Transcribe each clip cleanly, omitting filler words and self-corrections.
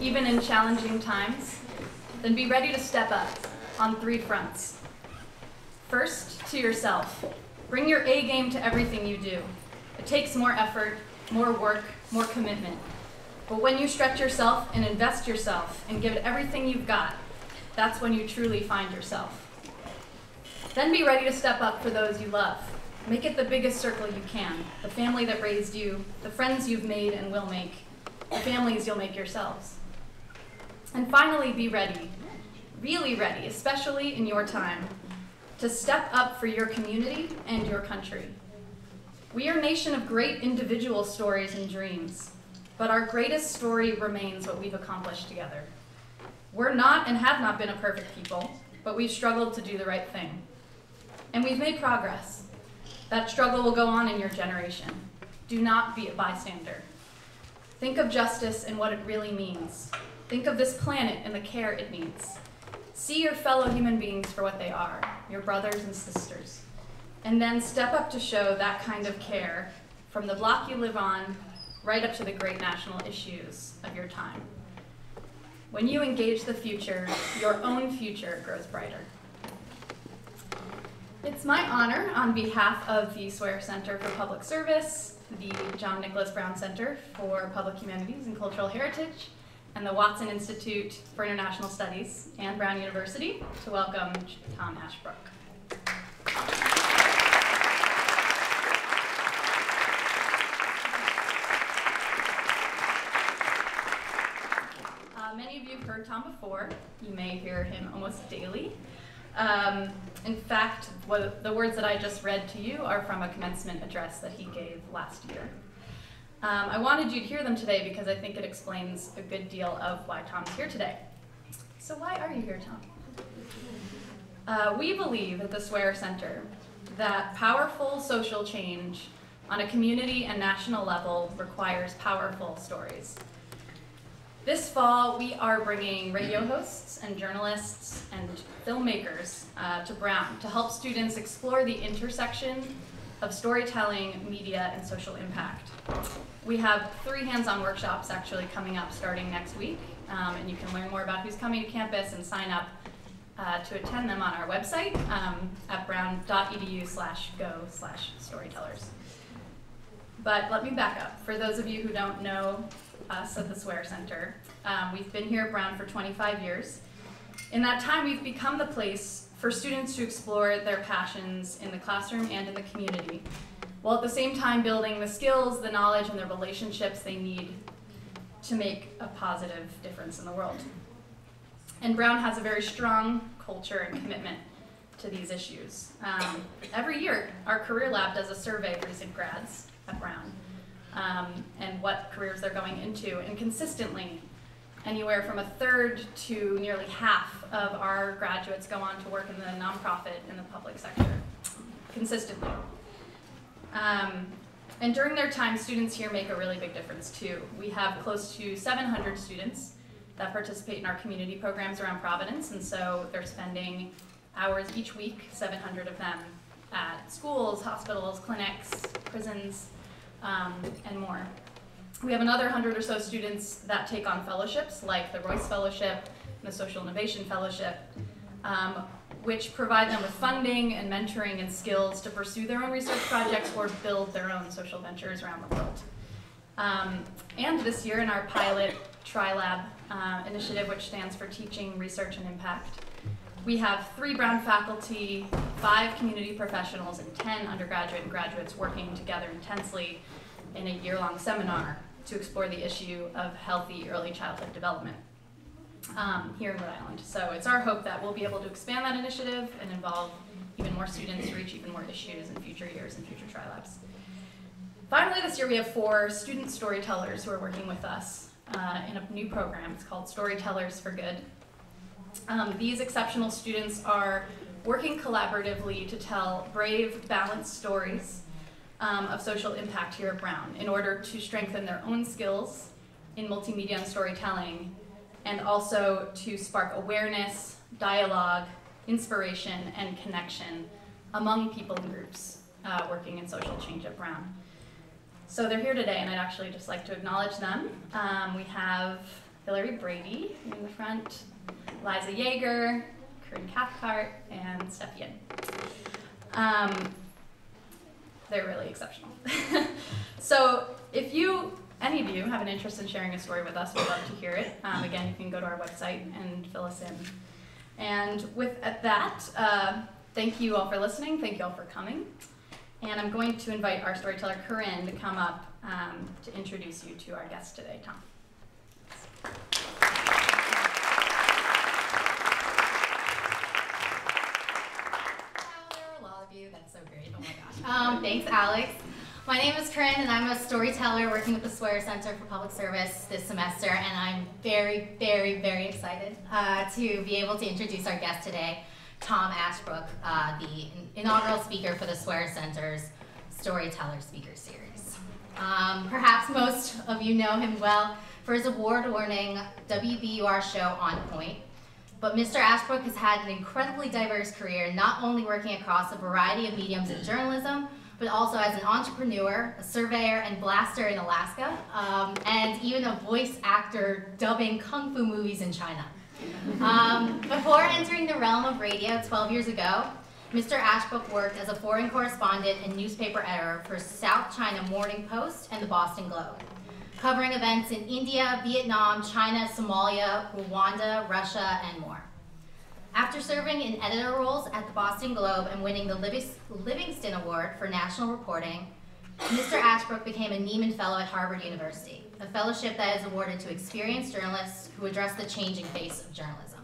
even in challenging times, then be ready to step up on three fronts. First, to yourself. Bring your A game to everything you do. It takes more effort, more work, more commitment. But when you stretch yourself and invest yourself and give it everything you've got, that's when you truly find yourself. Then be ready to step up for those you love. Make it the biggest circle you can, the family that raised you, the friends you've made and will make, the families you'll make yourselves. And finally, be ready, really ready, especially in your time, to step up for your community and your country. We are a nation of great individual stories and dreams, but our greatest story remains what we've accomplished together. We're not and have not been a perfect people, but we've struggled to do the right thing. And we've made progress. That struggle will go on in your generation. Do not be a bystander. Think of justice and what it really means. Think of this planet and the care it needs. See your fellow human beings for what they are, your brothers and sisters. And then step up to show that kind of care from the block you live on right up to the great national issues of your time. When you engage the future, your own future grows brighter. It's my honor, on behalf of the Swear Center for Public Service, the John Nicholas Brown Center for Public Humanities and Cultural Heritage, and the Watson Institute for International Studies and Brown University, to welcome Tom Ashbrook. Many of you have heard Tom before. You may hear him almost daily. In fact, the words that I just read to you are from a commencement address that he gave last year. I wanted you to hear them today because I think it explains a good deal of why Tom's here today. So why are you here, Tom? We believe at the Swear Center that powerful social change on a community and national level requires powerful stories. This fall, we are bringing radio hosts and journalists and filmmakers to Brown to help students explore the intersection of storytelling, media, and social impact. We have three hands-on workshops actually coming up starting next week, and you can learn more about who's coming to campus and sign up to attend them on our website at brown.edu/go/storytellers. But let me back up. For those of you who don't know us at the Swear Center. We've been here at Brown for 25 years. In that time, we've become the place for students to explore their passions in the classroom and in the community, while at the same time building the skills, the knowledge, and the relationships they need to make a positive difference in the world. And Brown has a very strong culture and commitment to these issues. Every year, our Career Lab does a survey of recent grads at Brown. And what careers they're going into. And consistently, anywhere from a third to nearly half of our graduates go on to work in the nonprofit and the public sector, consistently. And during their time, students here make a really big difference too. We have close to 700 students that participate in our community programs around Providence, and so they're spending hours each week, 700 of them, at schools, hospitals, clinics, prisons, and more. We have another 100 or so students that take on fellowships like the Royce Fellowship and the Social Innovation Fellowship, which provide them with funding and mentoring and skills to pursue their own research projects or build their own social ventures around the world. And this year in our pilot TriLab initiative, which stands for Teaching, Research, and Impact, we have 3 Brown faculty, 5 community professionals, and 10 undergraduate and graduates working together intensely in a year-long seminar to explore the issue of healthy early childhood development here in Rhode Island. So it's our hope that we'll be able to expand that initiative and involve even more students to reach even more issues in future years and future TriLabs. Finally, this year we have 4 student storytellers who are working with us in a new program. It's called Storytellers for Good. These exceptional students are working collaboratively to tell brave, balanced stories of social impact here at Brown in order to strengthen their own skills in multimedia and storytelling, and also to spark awareness, dialogue, inspiration, and connection among people and groups working in social change at Brown. So they're here today, and I'd actually just like to acknowledge them. We have Hillary Brady in the front, Liza Yeager, Karin Kapkart, and Stephian. They're really exceptional. So if any of you have an interest in sharing a story with us, we'd love to hear it. Again, you can go to our website and fill us in. And with that, thank you all for listening. Thank you all for coming. And I'm going to invite our storyteller, Corinne, to come up to introduce you to our guest today, Tom. Hello, all of you. That's so great. Oh, my gosh. Thanks, Alex. My name is Corinne, and I'm a storyteller working with the Sawyer Center for Public Service this semester, and I'm very, very, very excited to be able to introduce our guest today, Tom Ashbrook, the inaugural speaker for the Sawyer Center's Storyteller Speaker Series. Perhaps most of you know him well for his award-winning WBUR show, On Point, but Mr. Ashbrook has had an incredibly diverse career, not only working across a variety of mediums in journalism, but also as an entrepreneur, a surveyor, and blaster in Alaska, and even a voice actor dubbing kung fu movies in China. Before entering the realm of radio 12 years ago, Mr. Ashbrook worked as a foreign correspondent and newspaper editor for South China Morning Post and the Boston Globe, covering events in India, Vietnam, China, Somalia, Rwanda, Russia, and more. After serving in editor roles at the Boston Globe and winning the Livingston Award for National Reporting, Mr. Ashbrook became a Nieman Fellow at Harvard University, a fellowship that is awarded to experienced journalists who address the changing face of journalism.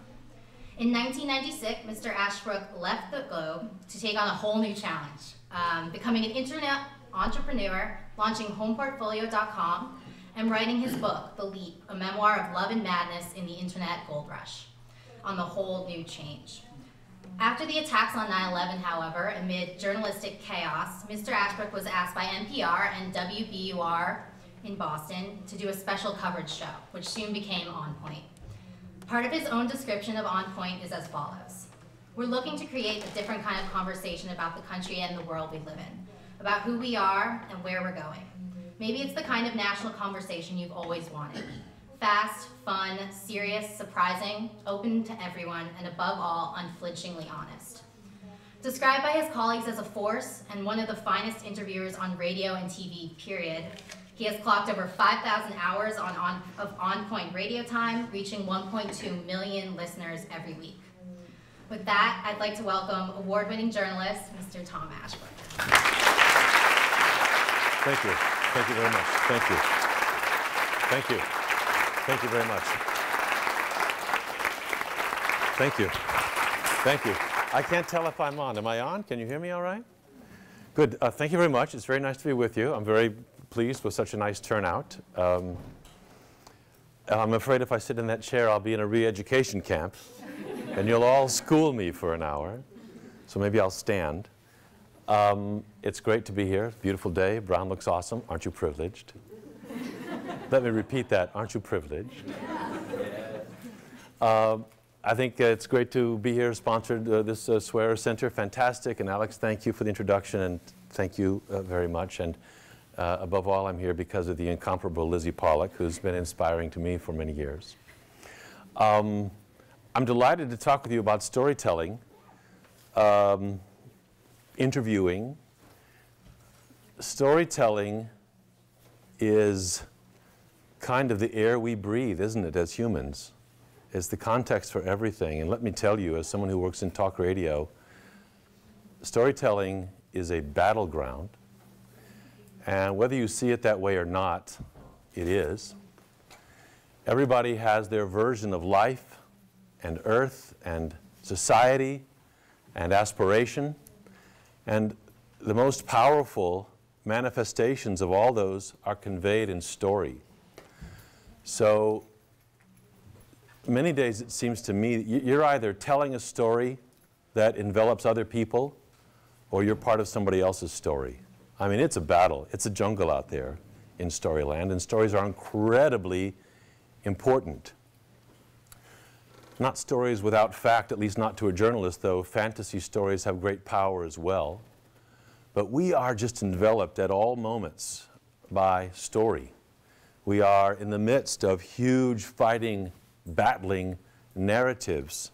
In 1996, Mr. Ashbrook left the Globe to take on a whole new challenge, becoming an internet entrepreneur, launching HomePortfolio.com, and writing his book, The Leap, a memoir of love and madness in the internet gold rush, on the whole new change. After the attacks on 9/11, however, amid journalistic chaos, Mr. Ashbrook was asked by NPR and WBUR in Boston to do a special coverage show, which soon became On Point. Part of his own description of On Point is as follows. We're looking to create a different kind of conversation about the country and the world we live in, about who we are and where we're going. Maybe it's the kind of national conversation you've always wanted. Fast, fun, serious, surprising, open to everyone, and above all, unflinchingly honest. Described by his colleagues as a force and one of the finest interviewers on radio and TV, period, he has clocked over 5,000 hours of On Point radio time, reaching 1.2 million listeners every week. With that, I'd like to welcome award-winning journalist, Mr. Tom Ashbrook. Thank you. Thank you very much. Thank you. Thank you. Thank you very much. Thank you. Thank you. I can't tell if I'm on. Am I on? Can you hear me all right? Good. Thank you very much. It's very nice to be with you. I'm very pleased with such a nice turnout. I'm afraid if I sit in that chair, I'll be in a re-education camp, and you'll all school me for an hour. So maybe I'll stand. It's great to be here. Beautiful day. Brown looks awesome. Aren't you privileged? Let me repeat that. Aren't you privileged? I think it's great to be here, sponsored this Sawyer Center. Fantastic. And Alex, thank you for the introduction, and thank you very much. And above all, I'm here because of the incomparable Lizzie Pollock, who's been inspiring to me for many years. I'm delighted to talk with you about storytelling, interviewing. Storytelling is kind of the air we breathe, isn't it, as humans? It's the context for everything. And let me tell you, as someone who works in talk radio, storytelling is a battleground. And whether you see it that way or not, it is. Everybody has their version of life and earth and society and aspiration. And the most powerful manifestations of all those are conveyed in story. So many days it seems to me you're either telling a story that envelops other people or you're part of somebody else's story. I mean, it's a battle. It's a jungle out there in storyland, and stories are incredibly important. Not stories without fact, at least not to a journalist, though fantasy stories have great power as well. But we are just enveloped at all moments by story. We are in the midst of huge fighting, battling narratives,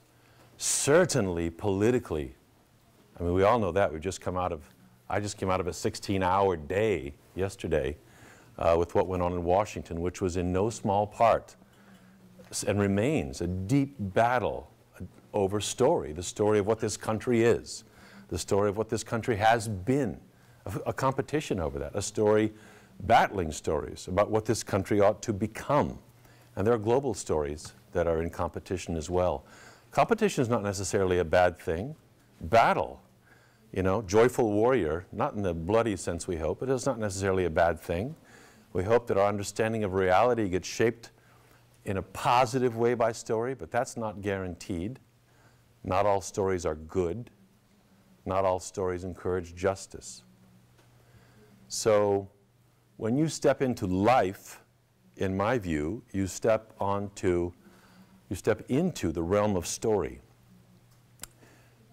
certainly politically. I mean, we all know that. I just came out of a 16-hour day yesterday with what went on in Washington, which was in no small part and remains a deep battle over story, the story of what this country is, the story of what this country has been, a competition over that, a story, battling stories about what this country ought to become. And there are global stories that are in competition as well. Competition is not necessarily a bad thing. Battle, you know, joyful warrior, not in the bloody sense we hope, but it's not necessarily a bad thing. We hope that our understanding of reality gets shaped in a positive way by story, but that's not guaranteed. Not all stories are good. Not all stories encourage justice. So when you step into life, in my view, you step into the realm of story.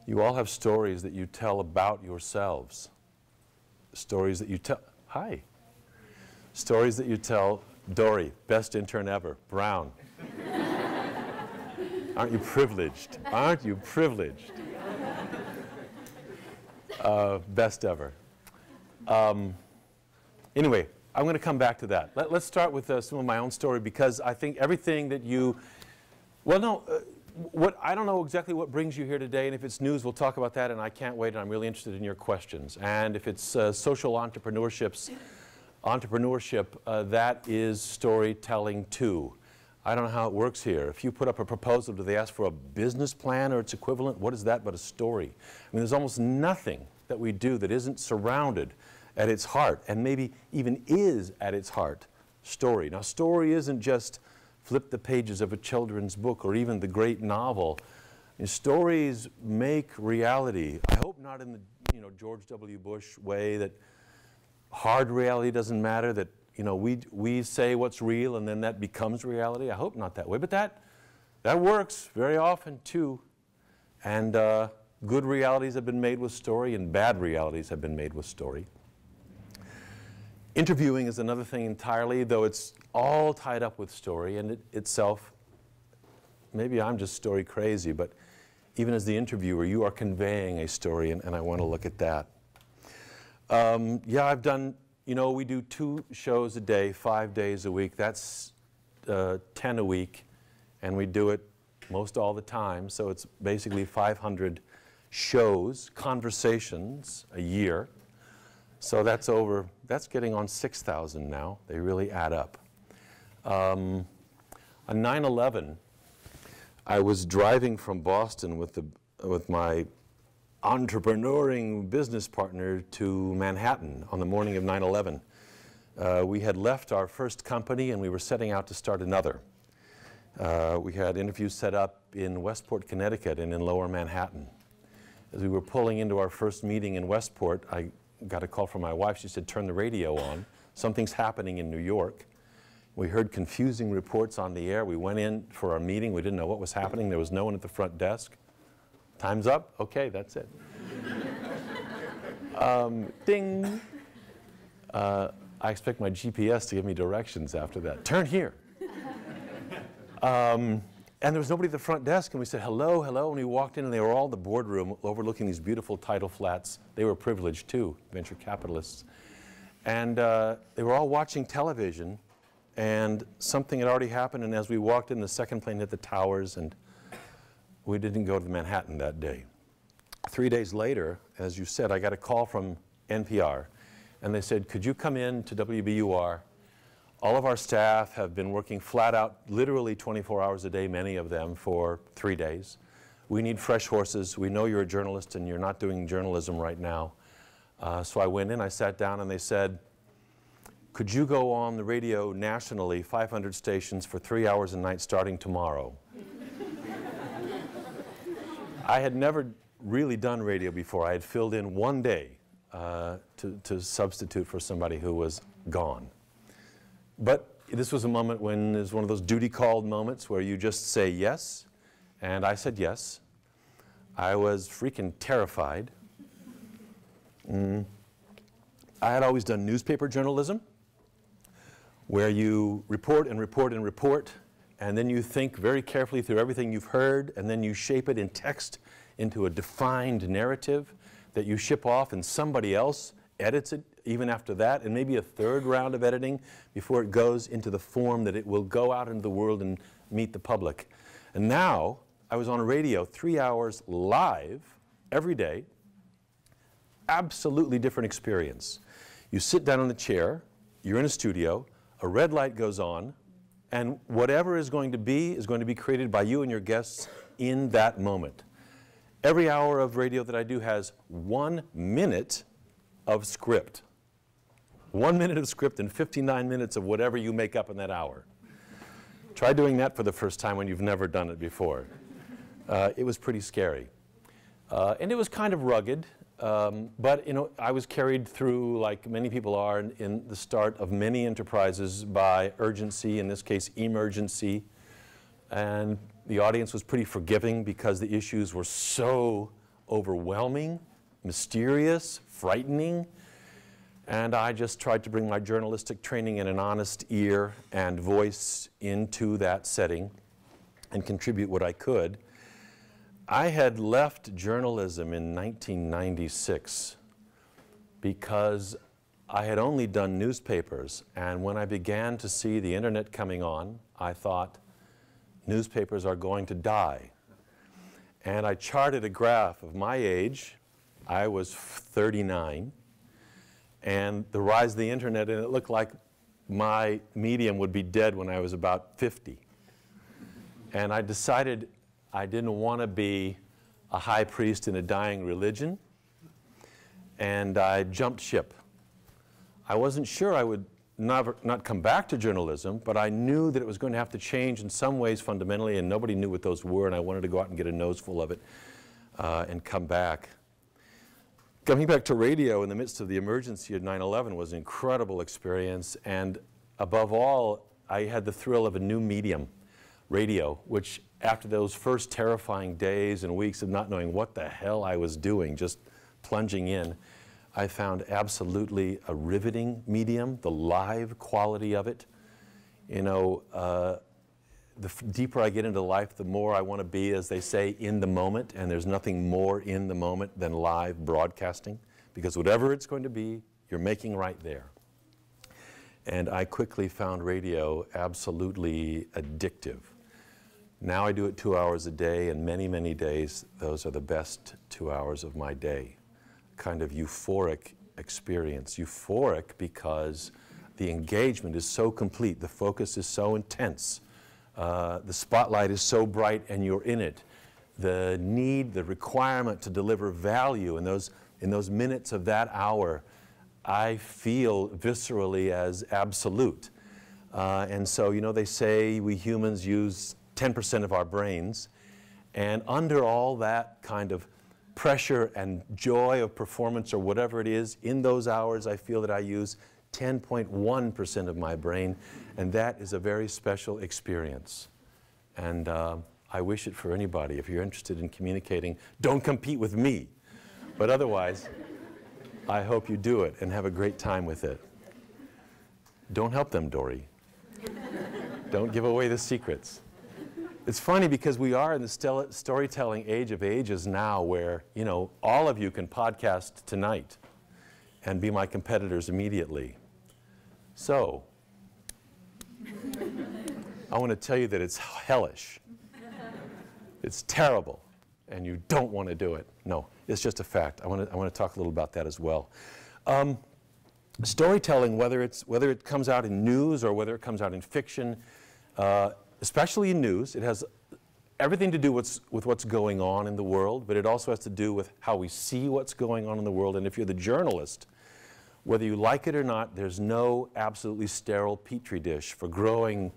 You all have stories that you tell about yourselves. Stories that you tell, hi. Stories that you tell, Dory, best intern ever, Brown. Aren't you privileged? Aren't you privileged? Best ever. Anyway, I'm going to come back to that. Let's start with some of my own story, because I think everything that you, well, no, I don't know exactly what brings you here today, and if it's news, we'll talk about that, and I can't wait, and I'm really interested in your questions. And if it's social entrepreneurship, that is storytelling too. I don't know how it works here. If you put up a proposal, do they ask for a business plan or its equivalent? What is that but a story? I mean, there's almost nothing that we do that isn't surrounded at its heart, and maybe even is at its heart, story. Now, story isn't just flip the pages of a children's book or even the great novel. And stories make reality. I hope not in the, you know, George W. Bush way that hard reality doesn't matter, that, you know, we say what's real and then that becomes reality. I hope not that way, but that works very often too. And good realities have been made with story, and bad realities have been made with story. Interviewing is another thing entirely, though it's all tied up with story, and it itself, maybe I'm just story crazy, but even as the interviewer, you are conveying a story, and I want to look at that. Yeah, I've done, you know, we do 2 shows a day, 5 days a week. That's 10 a week, and we do it most all the time, so it's basically 500 shows, conversations a year. So that's over, that's getting on 6,000 now. They really add up. On 9/11, I was driving from Boston with my entrepreneuring business partner to Manhattan on the morning of 9/11. We had left our first company and we were setting out to start another. We had interviews set up in Westport, Connecticut and in Lower Manhattan. As we were pulling into our first meeting in Westport, I got a call from my wife. She said, turn the radio on. Something's happening in New York. We heard confusing reports on the air. We went in for our meeting. We didn't know what was happening. There was no one at the front desk. Time's up? Okay, that's it. Ding. I expect my GPS to give me directions after that. Turn here. And there was nobody at the front desk, and we said, hello, hello, and we walked in, and they were all in the boardroom overlooking these beautiful tidal flats. They were privileged, too, venture capitalists. And they were all watching television, and something had already happened, and as we walked in, the second plane hit the towers, and we didn't go to Manhattan that day. 3 days later, as you said, I got a call from NPR, and they said, could you come in to WBUR? All of our staff have been working flat out, literally 24 hours a day, many of them, for 3 days. We need fresh horses. We know you're a journalist and you're not doing journalism right now. So I went in, I sat down, and they said, could you go on the radio nationally, 500 stations, for 3 hours a night starting tomorrow? I had never really done radio before. I had filled in one day to substitute for somebody who was gone. But this was a moment when it was one of those duty-called moments where you just say yes, and I said yes. I was freaking terrified. I had always done newspaper journalism. where you report and report and report, and then you think very carefully through everything you've heard, and then you shape it in text into a defined narrative that you ship off, and somebody else edits it even after that, and maybe a third round of editing before it goes into the form that it will go out into the world and meet the public. And now, I was on radio 3 hours live every day, absolutely different experience. You sit down in a chair, you're in a studio, a red light goes on, and whatever is going to be created by you and your guests in that moment. Every hour of radio that I do has 1 minute of script. 1 minute of script and 59 minutes of whatever you make up in that hour. Try doing that for the first time when you've never done it before. It was pretty scary. And it was kind of rugged, but you know, I was carried through, like many people are, in the start of many enterprises by urgency, in this case, emergency. And the audience was pretty forgiving because the issues were so overwhelming, mysterious, frightening. And I just tried to bring my journalistic training and an honest ear and voice into that setting and contribute what I could. I had left journalism in 1996 because I had only done newspapers, and when I began to see the internet coming on, I thought, newspapers are going to die. And I charted a graph of my age. I was 39, and the rise of the internet, and it looked like my medium would be dead when I was about 50. And I decided I didn't want to be a high priest in a dying religion, and I jumped ship. I wasn't sure I would not come back to journalism, but I knew that it was going to have to change in some ways fundamentally, and nobody knew what those were, and I wanted to go out and get a noseful of it and come back. Coming back to radio in the midst of the emergency of 9/11 was an incredible experience, and above all, I had the thrill of a new medium, radio, which after those first terrifying days and weeks of not knowing what the hell I was doing, just plunging in, I found absolutely a riveting medium, the live quality of it. You know, the deeper I get into life, the more I want to be, as they say, in the moment, and there's nothing more in the moment than live broadcasting, because whatever it's going to be, you're making right there. And I quickly found radio absolutely addictive. Now I do it 2 hours a day, and many, many days, those are the best 2 hours of my day. Kind of euphoric experience. Euphoric because the engagement is so complete, the focus is so intense, the spotlight is so bright and you're in it. The need, the requirement to deliver value in those minutes of that hour, I feel viscerally as absolute. And so, you know, they say we humans use 10% of our brains, and under all that kind of pressure and joy of performance or whatever it is, in those hours I feel that I use 10.1% of my brain, and that is a very special experience. And I wish it for anybody. If you're interested in communicating, don't compete with me. But otherwise, I hope you do it and have a great time with it. Don't help them, Dory. Don't give away the secrets. It's funny because we are in the storytelling age of ages now, where, you know, all of you can podcast tonight and be my competitors immediately. So, I want to tell you that it's hellish. It's terrible, and you don't want to do it. No, it's just a fact. I want to talk a little about that as well. Storytelling, whether it comes out in news or whether it comes out in fiction, especially in news, it has everything to do with what's going on in the world, but it also has to do with how we see what's going on in the world. And if you're the journalist, whether you like it or not, there's no absolutely sterile petri dish for growing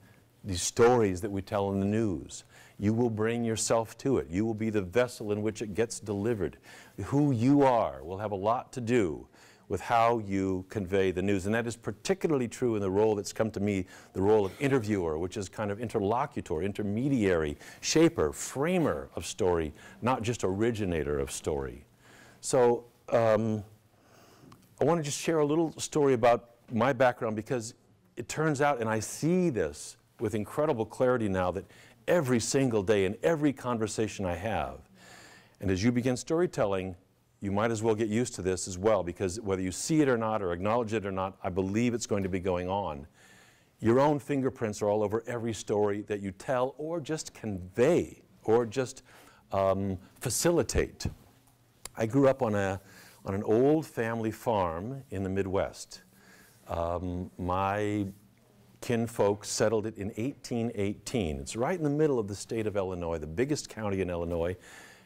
these stories that we tell in the news. You will bring yourself to it. You will be the vessel in which it gets delivered. Who you are will have a lot to do with how you convey the news. And that is particularly true in the role that's come to me, the role of interviewer, which is kind of interlocutor, intermediary, shaper, framer of story, not just originator of story. So I want to just share a little story about my background, because it turns out, and I see this with incredible clarity now, that every single day in every conversation I have, and as you begin storytelling, you might as well get used to this as well, because whether you see it or not or acknowledge it or not, I believe it's going to be going on. Your own fingerprints are all over every story that you tell or just convey or just facilitate. I grew up on an old family farm in the Midwest. My kinfolk settled it in 1818. It's right in the middle of the state of Illinois, the biggest county in Illinois,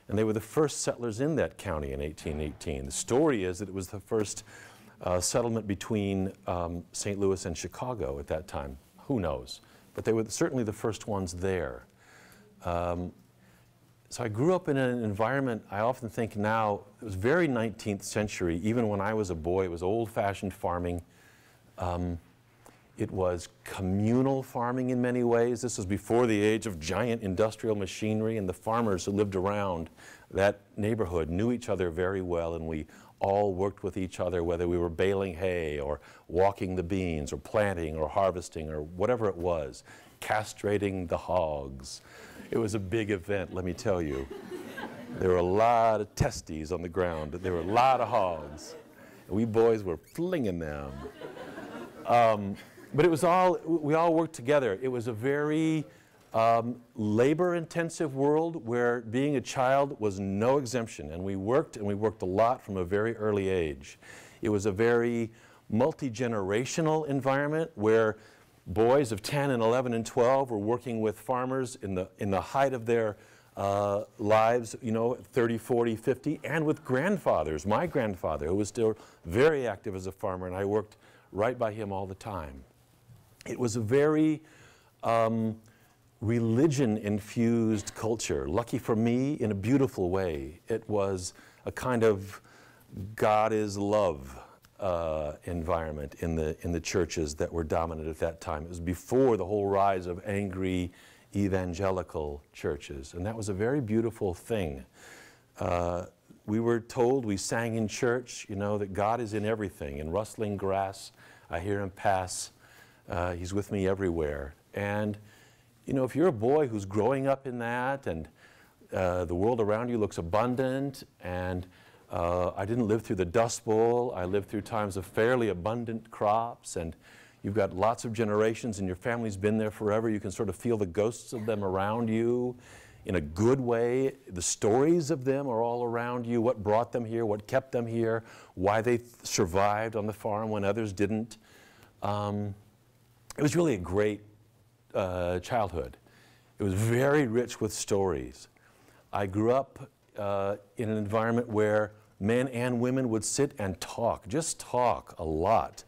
and they were the first settlers in that county in 1818. The story is that it was the first settlement between St. Louis and Chicago at that time. Who knows? But they were certainly the first ones there. So I grew up in an environment, I often think now, it was very 19th century. Even when I was a boy, it was old-fashioned farming. It was communal farming in many ways. This was before the age of giant industrial machinery, and the farmers who lived around that neighborhood knew each other very well, and we all worked with each other, whether we were baling hay or walking the beans or planting or harvesting or whatever it was, castrating the hogs. It was a big event, let me tell you. There were a lot of testes on the ground, but there were a lot of hogs. And we boys were flinging them. But it was all, we all worked together. It was a very labor-intensive world where being a child was no exemption. And we worked a lot from a very early age. It was a very multi-generational environment where boys of 10 and 11 and 12 were working with farmers in the height of their lives, you know, 30, 40, 50, and with grandfathers. My grandfather, who was still very active as a farmer, and I worked right by him all the time. It was a very religion-infused culture. Lucky for me, in a beautiful way, it was a kind of God is love environment in the churches that were dominant at that time. It was before the whole rise of angry evangelical churches, and that was a very beautiful thing. We were told, we sang in church, you know, that God is in everything. In rustling grass, I hear him pass. He's with me everywhere. And, you know, if you're a boy who's growing up in that, and the world around you looks abundant, and I didn't live through the Dust Bowl. I lived through times of fairly abundant crops, and you've got lots of generations, and your family's been there forever. You can sort of feel the ghosts of them around you. In a good way, the stories of them are all around you, what brought them here, what kept them here, why they survived on the farm when others didn't. It was really a great childhood. It was very rich with stories. I grew up in an environment where men and women would sit and talk, just talk a lot.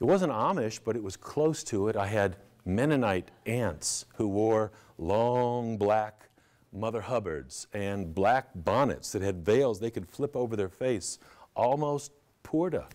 It wasn't Amish, but it was close to it. I had Mennonite aunts who wore long black Mother Hubbards and black bonnets that had veils they could flip over their face, almost purdah.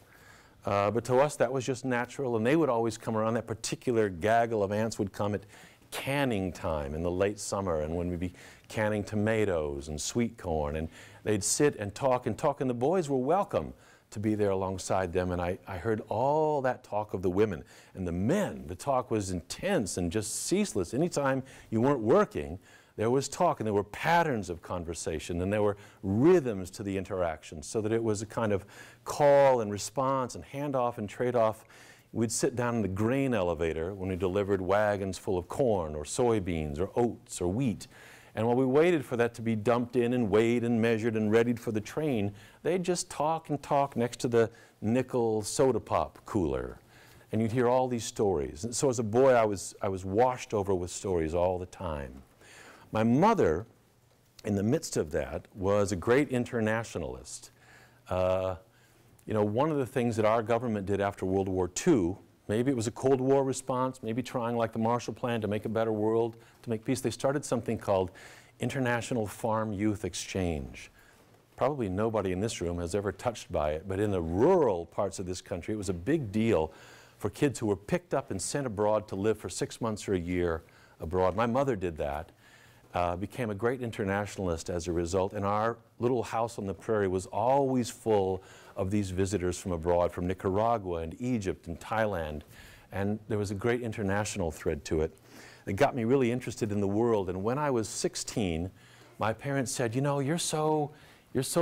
But to us, that was just natural, and they would always come around. That particular gaggle of ants would come at canning time in the late summer, and when we'd be canning tomatoes and sweet corn, and they'd sit and talk, and the boys were welcome to be there alongside them, and I heard all that talk of the women. And the men, the talk was intense and just ceaseless. Anytime you weren't working, there was talk, and there were patterns of conversation, and there were rhythms to the interaction, so that it was a kind of call and response and handoff and trade-off. We'd sit down in the grain elevator when we delivered wagons full of corn or soybeans or oats or wheat. And while we waited for that to be dumped in and weighed and measured and readied for the train, they'd just talk and talk next to the nickel soda pop cooler. And you'd hear all these stories. And so as a boy, I was washed over with stories all the time. My mother, in the midst of that, was a great internationalist. You know, one of the things that our government did after World War II, maybe it was a Cold War response, maybe trying, like the Marshall Plan, to make a better world, to make peace. They started something called International Farm Youth Exchange. Probably nobody in this room has ever touched by it, but in the rural parts of this country, it was a big deal for kids who were picked up and sent abroad to live for 6 months or a year abroad. My mother did that, became a great internationalist as a result, and our little house on the prairie was always full of these visitors from abroad, from Nicaragua and Egypt and Thailand and there was a great international thread to it. It got me really interested in the world, and when I was 16, my parents said, you know, you're so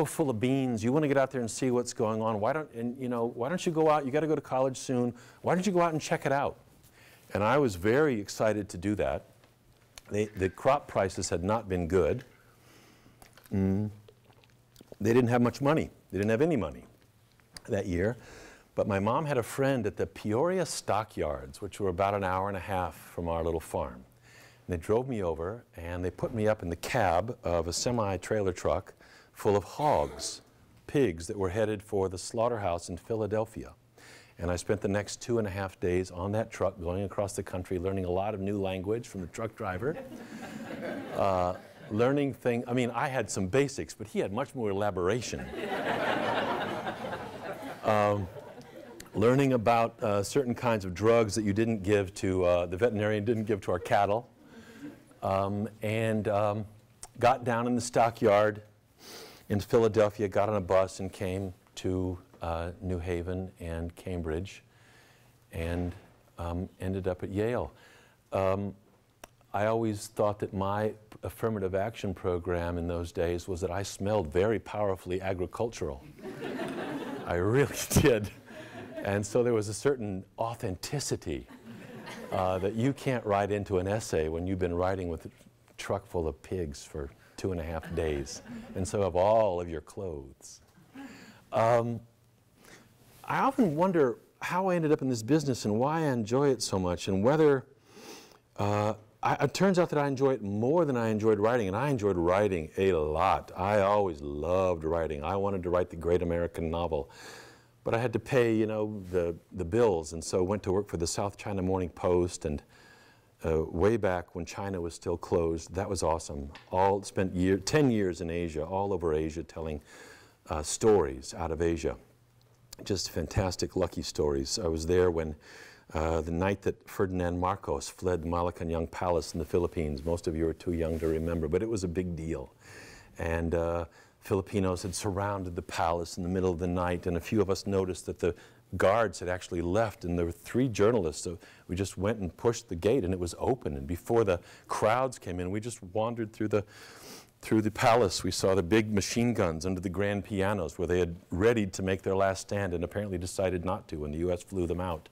full of beans, you want to get out there and see what's going on. Why don't you go out? You got to go to college soon. Why don't you go out and check it out? And I was very excited to do that. The crop prices had not been good. They didn't have much money. They didn't have any money that year. But my mom had a friend at the Peoria Stockyards, which were about an hour and a half from our little farm. And they drove me over, and they put me up in the cab of a semi-trailer truck full of hogs, pigs that were headed for the slaughterhouse in Philadelphia. And I spent the next 2.5 days on that truck going across the country, learning a lot of new language from the truck driver. Learning things, I mean, I had some basics, but he had much more elaboration. Learning about certain kinds of drugs that you didn't give to, the veterinarian didn't give to our cattle, and got down in the stockyard in Philadelphia, got on a bus and came to New Haven and Cambridge, and ended up at Yale. I always thought that my affirmative action program in those days was that I smelled very powerfully agricultural. I really did. And so there was a certain authenticity that you can't write into an essay when you've been riding with a truck full of pigs for 2.5 days, and so have all of your clothes. I often wonder how I ended up in this business and why I enjoy it so much, and whether it turns out that I enjoy it more than I enjoyed writing, and I enjoyed writing a lot. I always loved writing. I wanted to write the great American novel. But I had to pay, you know, the bills, and so went to work for the South China Morning Post, and way back when China was still closed, that was awesome. Spent 10 years in Asia, all over Asia, telling stories out of Asia. Just fantastic, lucky stories. I was there when the night that Ferdinand Marcos fled Malacañang Palace in the Philippines. Most of you are too young to remember, but it was a big deal. And Filipinos had surrounded the palace in the middle of the night, and a few of us noticed that the guards had actually left, and there were 3 journalists, so we just went and pushed the gate, and it was open, and before the crowds came in, we just wandered through the palace. We saw the big machine guns under the grand pianos where they had readied to make their last stand and apparently decided not to when the U.S. flew them out.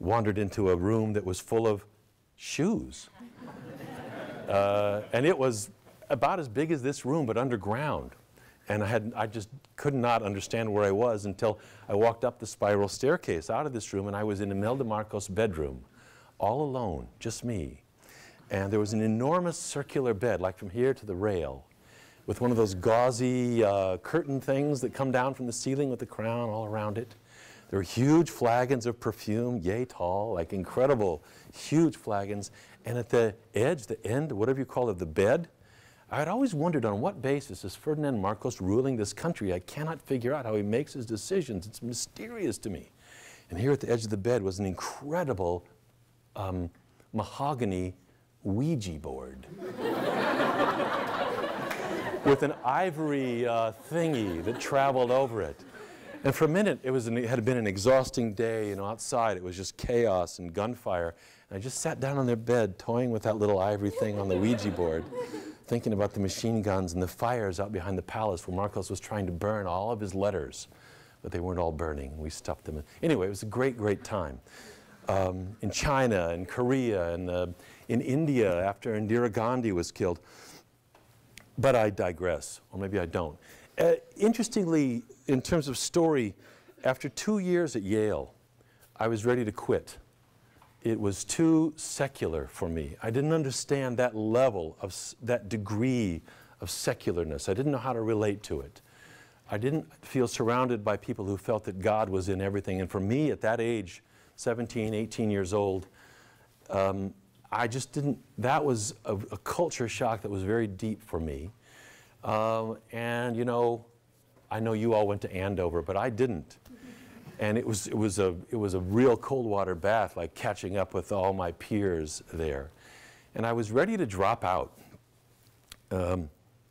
Wandered into a room that was full of shoes. And it was about as big as this room, but underground. And I just could not understand where I was until I walked up the spiral staircase out of this room, and I was in Imelda Marcos' bedroom, all alone, just me. And there was an enormous circular bed, like from here to the rail, with one of those gauzy curtain things that come down from the ceiling with the crown all around it. There were huge flagons of perfume, yay tall, like incredible, huge flagons. And at the edge, the end, whatever you call it, the bed, I had always wondered, on what basis is Ferdinand Marcos ruling this country? I cannot figure out how he makes his decisions. It's mysterious to me. And here at the edge of the bed was an incredible mahogany Ouija board with an ivory thingy that traveled over it. And for a minute, it had been an exhausting day, you know, outside. It was just chaos and gunfire. And I just sat down on their bed, toying with that little ivory thing on the Ouija board, thinking about the machine guns and the fires out behind the palace where Marcos was trying to burn all of his letters, but they weren't all burning. We stuffed them in. Anyway, it was a great, great time. In China and Korea and in India after Indira Gandhi was killed. But I digress, or maybe I don't. Interestingly, in terms of story, after 2 years at Yale, I was ready to quit. It was too secular for me. I didn't understand that level of that degree of secularness. I didn't know how to relate to it. I didn't feel surrounded by people who felt that God was in everything. And for me, at that age, 17, 18 years old, I just didn't, that was a culture shock that was very deep for me. And you know, I know you all went to Andover, but I didn't. And it was a real cold water bath, like catching up with all my peers there. And I was ready to drop out. A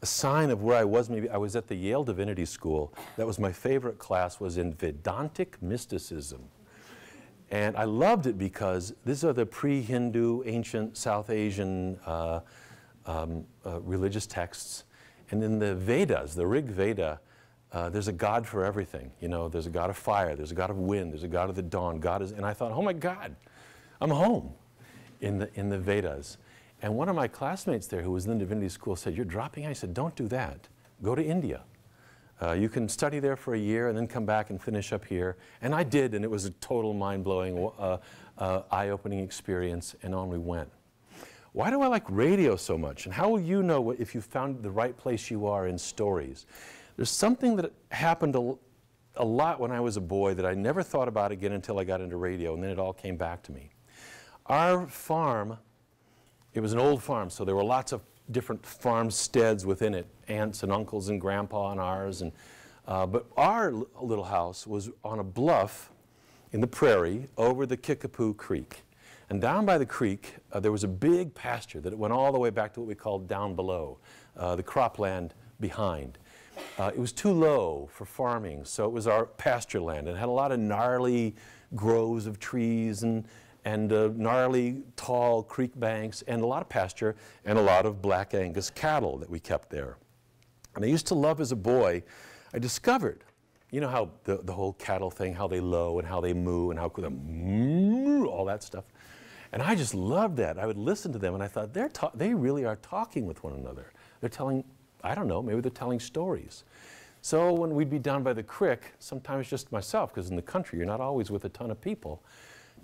sign of where I was, maybe I was at the Yale Divinity School. That was my favorite class, was in Vedantic mysticism. And I loved it because these are the pre-Hindu, ancient South Asian religious texts. And in the Vedas, the Rig Veda, there's a God for everything. You know, there's a God of fire, there's a God of wind, there's a God of the dawn. God is, and I thought, oh my God, I'm home in the Vedas. And one of my classmates there who was in the divinity school said, you're dropping out? I said, don't do that. Go to India. You can study there for a year and then come back and finish up here. And I did, and it was a total mind-blowing, eye-opening experience, and on we went. Why do I like radio so much? And how will you know if you found the right place you are in stories? There's something that happened a lot when I was a boy that I never thought about again until I got into radio, and then it all came back to me. Our farm, it was an old farm, so there were lots of different farmsteads within it, aunts and uncles and grandpa and ours. And, but our little house was on a bluff in the prairie over the Kickapoo Creek. And down by the creek, there was a big pasture that went all the way back to what we called down below, the cropland behind. It was too low for farming, so it was our pasture land. It had a lot of gnarly groves of trees and gnarly, tall creek banks, and a lot of pasture, and a lot of Black Angus cattle that we kept there. And I used to love as a boy, I discovered, you know how the whole cattle thing, how they low and how they moo and how they moo, all that stuff. And I just loved that. I would listen to them and I thought, they really are talking with one another. They're telling, I don't know, maybe they're telling stories. So when we'd be down by the creek, sometimes just myself, because in the country you're not always with a ton of people,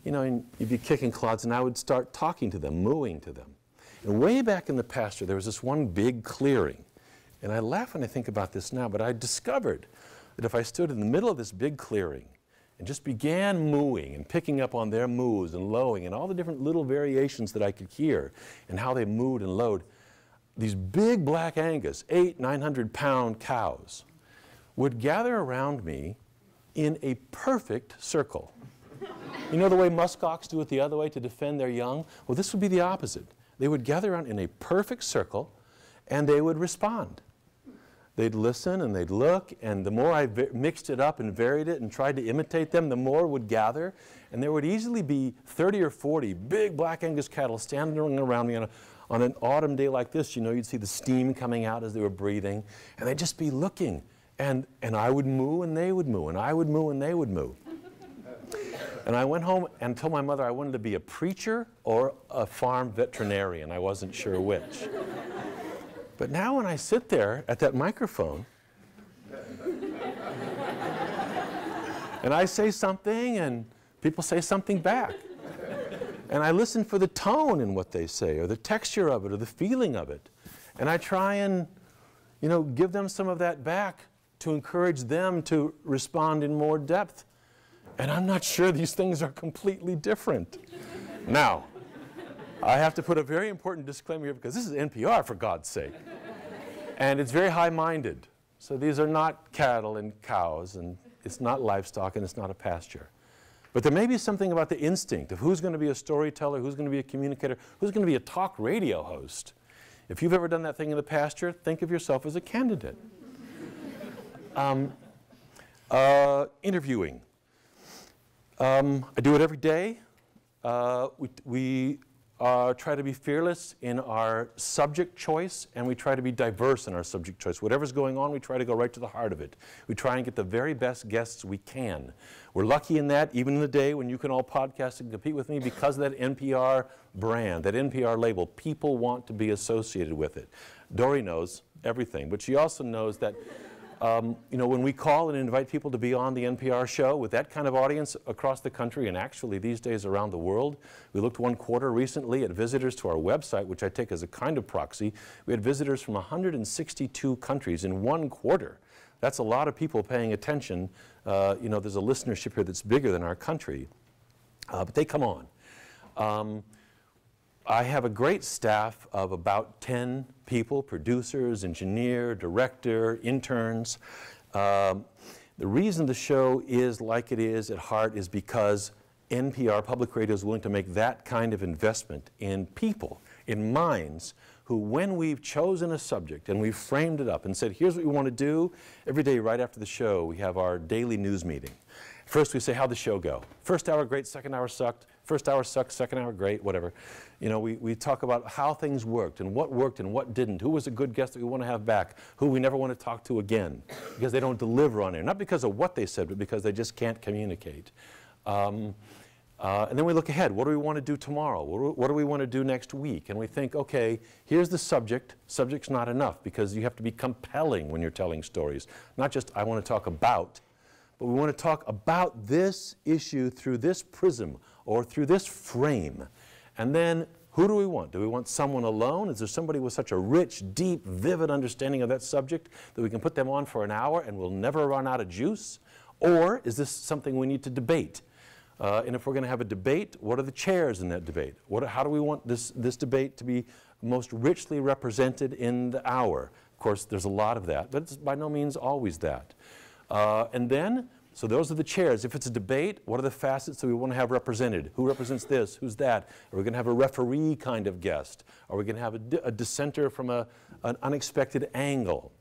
you know, and you'd be kicking clods, and I would start talking to them, mooing to them. And way back in the pasture, there was this one big clearing. And I laugh when I think about this now, but I discovered that if I stood in the middle of this big clearing and just began mooing and picking up on their moos and lowing and all the different little variations that I could hear and how they mooed and lowed, these big Black Angus, 800-, 900-pound cows would gather around me in a perfect circle. You know the way muskox do it the other way to defend their young? Well, this would be the opposite. They would gather around in a perfect circle, and they would respond. They'd listen, and they'd look, and the more I mixed it up and varied it and tried to imitate them, the more would gather, and there would easily be 30 or 40 big Black Angus cattle standing around me on an autumn day like this. You know, you'd see the steam coming out as they were breathing, and they'd just be looking, and I would moo, and they would moo, and I would moo, and they would moo. And I went home and told my mother I wanted to be a preacher or a farm veterinarian. I wasn't sure which. But now when I sit there at that microphone and I say something and people say something back, and I listen for the tone in what they say or the texture of it or the feeling of it, and I try and, you know, give them some of that back to encourage them to respond in more depth. And I'm not sure these things are completely different. Now, I have to put a very important disclaimer here because this is NPR, for God's sake. And it's very high-minded. So these are not cattle and cows, and it's not livestock, and it's not a pasture. But there may be something about the instinct of who's going to be a storyteller, who's going to be a communicator, who's going to be a talk radio host. If you've ever done that thing in the pasture, think of yourself as a candidate. Interviewing. I do it every day. We try to be fearless in our subject choice, and we try to be diverse in our subject choice. Whatever's going on, we try to go right to the heart of it. We try and get the very best guests we can. We're lucky in that, even in the day when you can all podcast and compete with me, because of that NPR brand, that NPR label. People want to be associated with it. Dory knows everything, but she also knows that you know, when we call and invite people to be on the NPR show with that kind of audience across the country and actually these days around the world, we looked 1 quarter recently at visitors to our website, which I take as a kind of proxy. We had visitors from 162 countries in 1 quarter. That's a lot of people paying attention. You know, there's a listenership here that's bigger than our country, but they come on. I have a great staff of about 10 people, producers, engineer, director, interns. The reason the show is like it is at heart is because NPR Public Radio is willing to make that kind of investment in people, in minds, who when we've chosen a subject and we've framed it up and said, here's what we want to do, every day right after the show we have our daily news meeting. First we say, how'd the show go? First hour great, second hour sucked. First hour sucked, second hour great, whatever. You know, we talk about how things worked and what didn't, who was a good guest that we want to have back, who we never want to talk to again, because they don't deliver on air. Not because of what they said, but because they just can't communicate. And then we look ahead. What do we want to do tomorrow? What do we want to do next week? And we think, okay, here's the subject. Subject's not enough, because you have to be compelling when you're telling stories. Not just, I want to talk about, but we want to talk about this issue through this prism or through this frame. And then, who do we want? Do we want someone alone? Is there somebody with such a rich, deep, vivid understanding of that subject that we can put them on for an hour and we'll never run out of juice? Or is this something we need to debate? And if we're going to have a debate, what are the chairs in that debate? How do we want this debate to be most richly represented in the hour? Of course, there's a lot of that, but it's by no means always that. And then, so those are the chairs. If it's a debate, what are the facets that we want to have represented? Who represents this? Who's that? Are we going to have a referee kind of guest? Are we going to have a dissenter from an unexpected angle?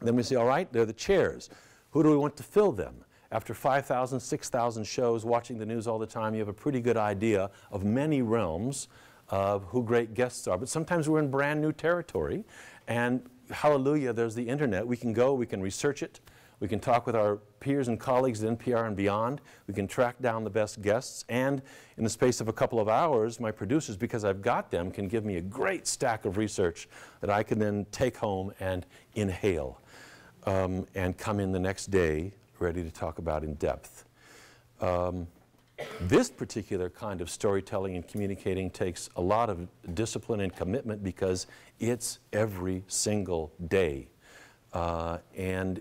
Then we say, all right, they're the chairs. Who do we want to fill them? After 5,000, 6,000 shows, watching the news all the time, you have a pretty good idea of many realms of who great guests are. But sometimes we're in brand new territory, and hallelujah, there's the internet. We can go, we can research it, we can talk with our peers and colleagues at NPR and beyond, we can track down the best guests, and in the space of a couple of hours, my producers, because I've got them, can give me a great stack of research that I can then take home and inhale and come in the next day ready to talk about in depth. This particular kind of storytelling and communicating takes a lot of discipline and commitment, because it's every single day. And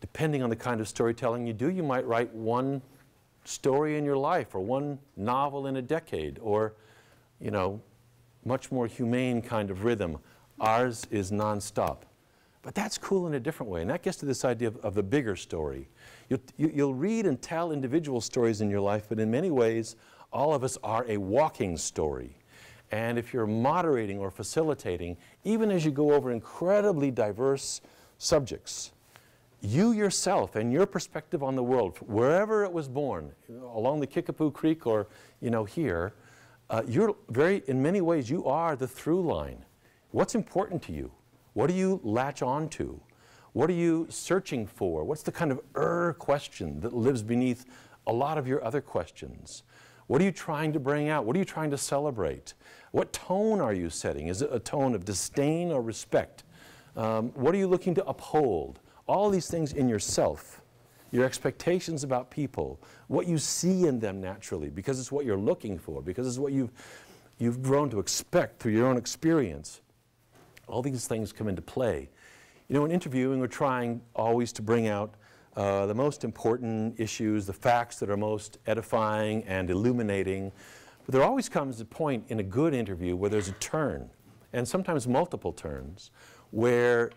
depending on the kind of storytelling you do, you might write one story in your life or one novel in a decade, or, you know, much more humane kind of rhythm. Ours is nonstop. But that's cool in a different way, and that gets to this idea of the bigger story. You'll read and tell individual stories in your life, but in many ways, all of us are a walking story. And if you're moderating or facilitating, even as you go over incredibly diverse subjects, you yourself and your perspective on the world, wherever it was born, along the Kickapoo Creek or, you know, here, in many ways, you are the through line. What's important to you? What do you latch on to? What are you searching for? What's the kind of question that lives beneath a lot of your other questions? What are you trying to bring out? What are you trying to celebrate? What tone are you setting? Is it a tone of disdain or respect? What are you looking to uphold? All these things in yourself, your expectations about people, what you see in them naturally, because it's what you're looking for, because it's what you've grown to expect through your own experience. All these things come into play. You know, in interviewing, we're trying always to bring out the most important issues, the facts that are most edifying and illuminating. But there always comes a point in a good interview where there's a turn, and sometimes multiple turns, where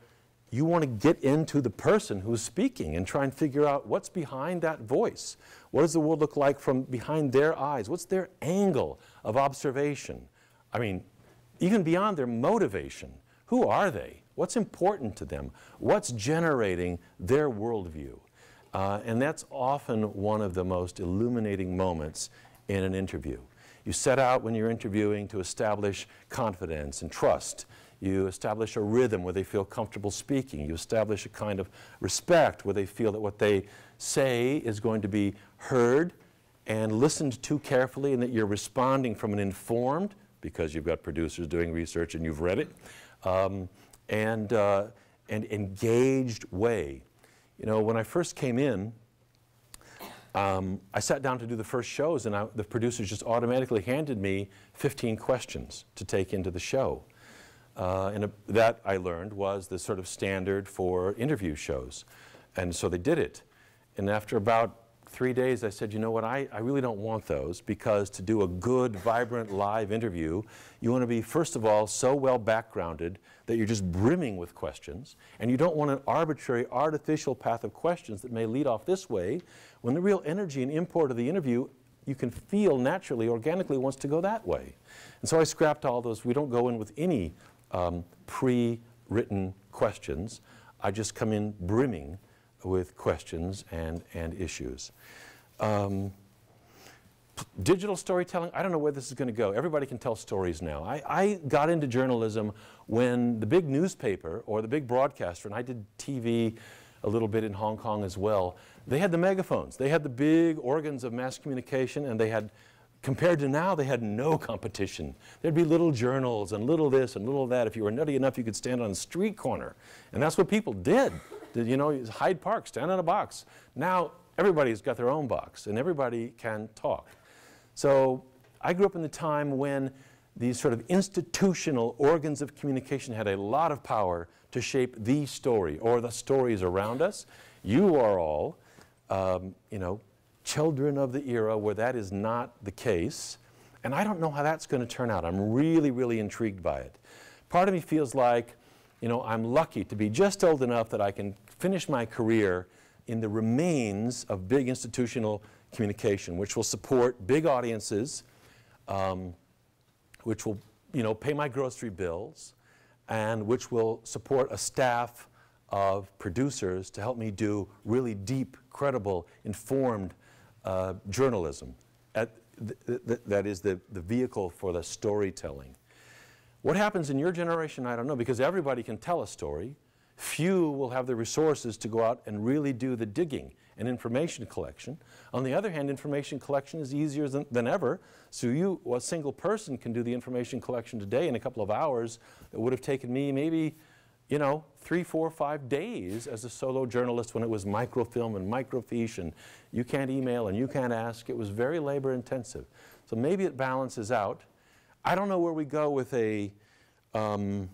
you want to get into the person who's speaking and try and figure out what's behind that voice. What does the world look like from behind their eyes? What's their angle of observation? I mean, even beyond their motivation. Who are they? What's important to them? What's generating their worldview? And that's often one of the most illuminating moments in an interview. You set out when you're interviewing to establish confidence and trust. You establish a rhythm where they feel comfortable speaking. You establish a kind of respect where they feel that what they say is going to be heard and listened to carefully, and that you're responding from an informed, because you've got producers doing research and you've read it, and engaged way. You know, when I first came in, I sat down to do the first shows, and the producers just automatically handed me 15 questions to take into the show. And that, I learned, was the sort of standard for interview shows. And so they did it. And after about 3 days, I said, you know what, I really don't want those, because to do a good, vibrant, live interview, you want to be, first of all, so well backgrounded that you're just brimming with questions, and you don't want an arbitrary, artificial path of questions that may lead off this way, when the real energy and import of the interview, you can feel naturally, organically, wants to go that way. And so I scrapped all those. We don't go in with any pre-written questions. I just come in brimming with questions and issues. Digital storytelling, I don't know where this is going to go. Everybody can tell stories now. I got into journalism when the big newspaper or the big broadcaster, and I did TV a little bit in Hong Kong as well, they had the megaphones. They had the big organs of mass communication, and they had, compared to now, they had no competition. There'd be little journals and little this and little that. If you were nutty enough, you could stand on a street corner. And that's what people did. You know, Hyde Park, stand on a box. Now, everybody's got their own box, and everybody can talk. So I grew up in the time when these sort of institutional organs of communication had a lot of power to shape the story or the stories around us. You are all, you know, children of the era where that is not the case. And I don't know how that's going to turn out. I'm really, really intrigued by it. Part of me feels like, you know, I'm lucky to be just old enough that I can finish my career in the remains of big institutional communication, which will support big audiences, which will, you know, pay my grocery bills, and which will support a staff of producers to help me do really deep, credible, informed journalism. That is the vehicle for the storytelling. What happens in your generation, I don't know, because everybody can tell a story. Few will have the resources to go out and really do the digging and information collection. On the other hand, information collection is easier than ever. So you, a single person, can do the information collection today in a couple of hours. It would have taken me maybe, you know, 3, 4, 5 days as a solo journalist when it was microfilm and microfiche, and you can't email and you can't ask. It was very labor intensive. So maybe it balances out. I don't know where we go with a, I don't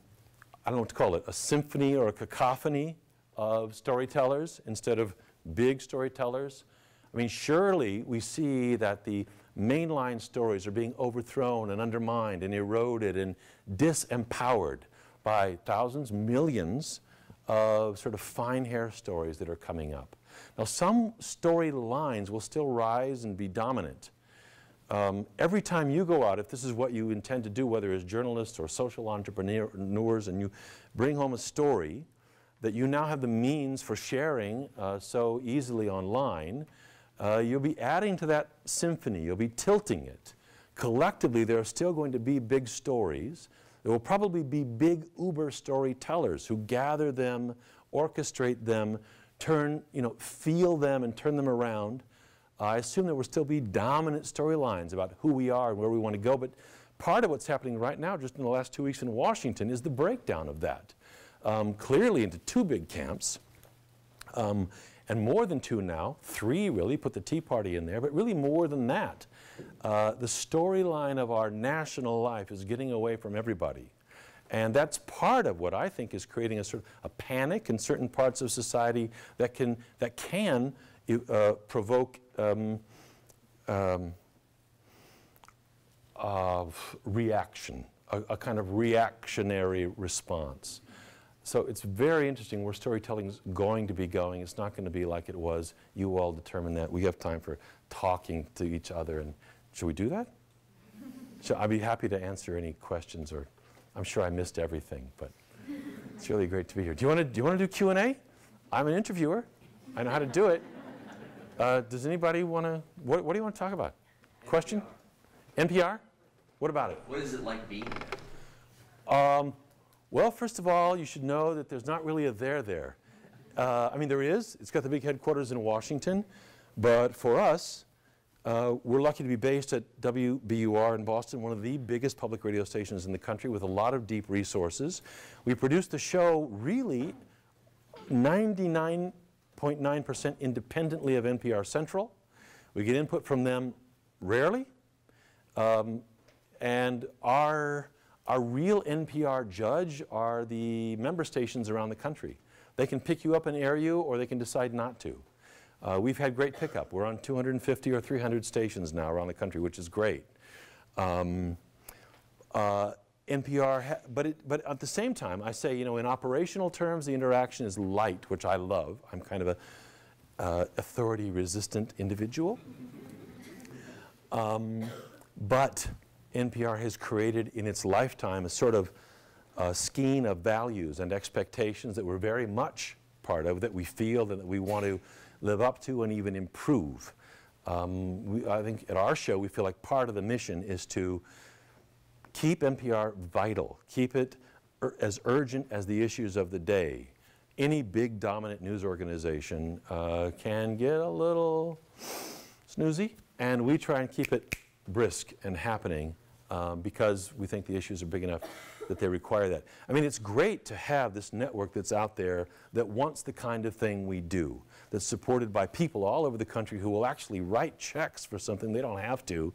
know what to call it, a symphony or a cacophony of storytellers instead of big storytellers. I mean, surely we see that the mainline stories are being overthrown and undermined and eroded and disempowered by thousands, millions of sort of fine hair stories that are coming up. Now, some story lines will still rise and be dominant. Every time you go out, if this is what you intend to do, whether as journalists or social entrepreneurs, and you bring home a story that you now have the means for sharing so easily online, you'll be adding to that symphony. You'll be tilting it. Collectively, there are still going to be big stories. There will probably be big uber storytellers who gather them, orchestrate them, turn, you know, feel them and turn them around. I assume there will still be dominant storylines about who we are and where we want to go, but part of what's happening right now, just in the last 2 weeks in Washington, is the breakdown of that, clearly into 2 big camps, and more than 2 now, 3 really, put the Tea Party in there, but really more than that. The storyline of our national life is getting away from everybody, and that's part of what I think is creating a sort of a panic in certain parts of society that can provoke of reaction, a kind of reactionary response. So it's very interesting where storytelling is going to be going. It's not going to be like it was. You all determine that. We have time for talking to each other, and should we do that? So I'd be happy to answer any questions, or I'm sure I missed everything, but it's really great to be here. Do you want to do Q&A? I'm an interviewer. I know how to do it. Does anybody want to, what do you want to talk about? NPR. Question? NPR? What about it? What is it like being there? Well, first of all, you should know that there's not really a there there. I mean, there is. It's got the big headquarters in Washington. But for us, we're lucky to be based at WBUR in Boston, one of the biggest public radio stations in the country with a lot of deep resources. We produce the show really 99.9% independently of NPR Central. We get input from them rarely. And our real NPR judge are the member stations around the country. They can pick you up and air you, or they can decide not to. We've had great pickup. We're on 250 or 300 stations now around the country, which is great. But at the same time, I say, you know, in operational terms, the interaction is light, which I love. I'm kind of a authority-resistant individual. But NPR has created in its lifetime a sort of scheme of values and expectations that were very much part of, that we feel and that we want to live up to and even improve. I think at our show we feel like part of the mission is to keep NPR vital, keep it as urgent as the issues of the day. Any big dominant news organization can get a little snoozy, and we try and keep it brisk and happening because we think the issues are big enough that they require that. I mean, it's great to have this network that's out there that wants the kind of thing we do, that's supported by people all over the country who will actually write checks for something they don't have to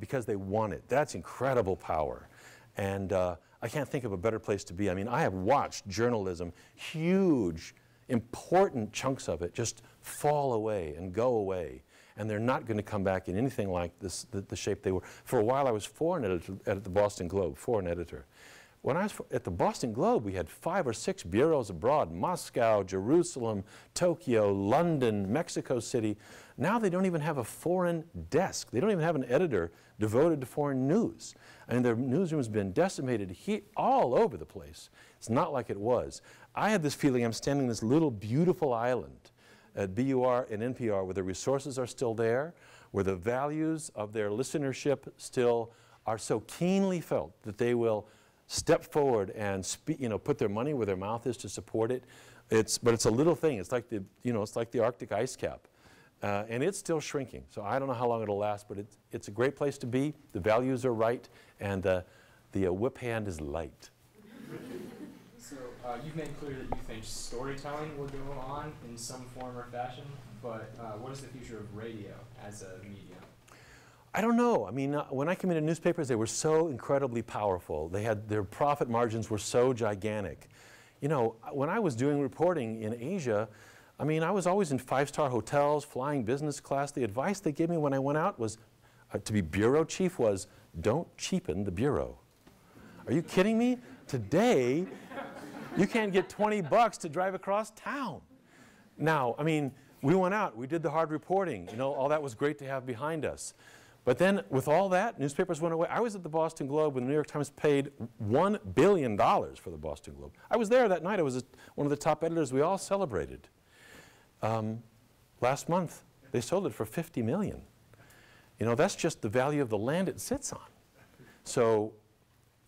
because they want it. That's incredible power. And I can't think of a better place to be. I mean, I have watched journalism, huge, important chunks of it just fall away and go away. And they're not going to come back in anything like this, the shape they were. For a while, I was foreign editor at the Boston Globe, foreign editor. When I was at the Boston Globe, we had 5 or 6 bureaus abroad, Moscow, Jerusalem, Tokyo, London, Mexico City. Now they don't even have a foreign desk. They don't even have an editor devoted to foreign news. I mean, their newsroom has been decimated all over the place. It's not like it was. I had this feeling I'm standing on this little beautiful island at BUR and NPR where the resources are still there, where the values of their listenership still are so keenly felt that they will step forward and put their money where their mouth is to support it. But it's a little thing. It's like the, it's like the Arctic ice cap, and it's still shrinking. So I don't know how long it'll last, but it's a great place to be. The values are right, and the whip hand is light. So you've made clear that you think storytelling will go on in some form or fashion, but what is the future of radio as a medium? I don't know. I mean, when I came into newspapers, they were so incredibly powerful. They had, their profit margins were so gigantic. You know, when I was doing reporting in Asia, I mean, I was always in 5-star hotels, flying business class. The advice they gave me when I went out was, to be bureau chief was, don't cheapen the bureau. Are you kidding me? Today, you can't get 20 bucks to drive across town. Now, I mean, we went out, we did the hard reporting. You know, all that was great to have behind us. But then, with all that, newspapers went away. I was at the Boston Globe when the New York Times paid $1 billion for the Boston Globe. I was there that night. I was one of the top editors. We all celebrated. Last month, they sold it for $50 million. You know, that's just the value of the land it sits on. So,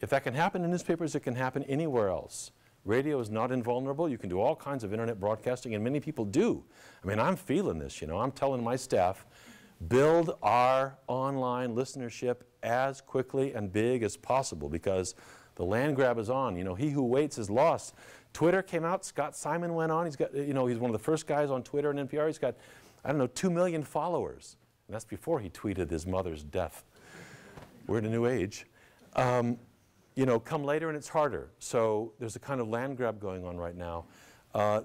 if that can happen in newspapers, it can happen anywhere else. Radio is not invulnerable. You can do all kinds of internet broadcasting, and many people do. I mean, I'm feeling this, you know. I'm telling my staff, build our online listenership as quickly and big as possible because the land grab is on. You know, he who waits is lost. Twitter came out. Scott Simon went on. He's got, you know, he's one of the first guys on Twitter and NPR. He's got, I don't know, 2 million followers. And that's before he tweeted his mother's death. We're in a new age. You know, come later and it's harder. So there's a kind of land grab going on right now.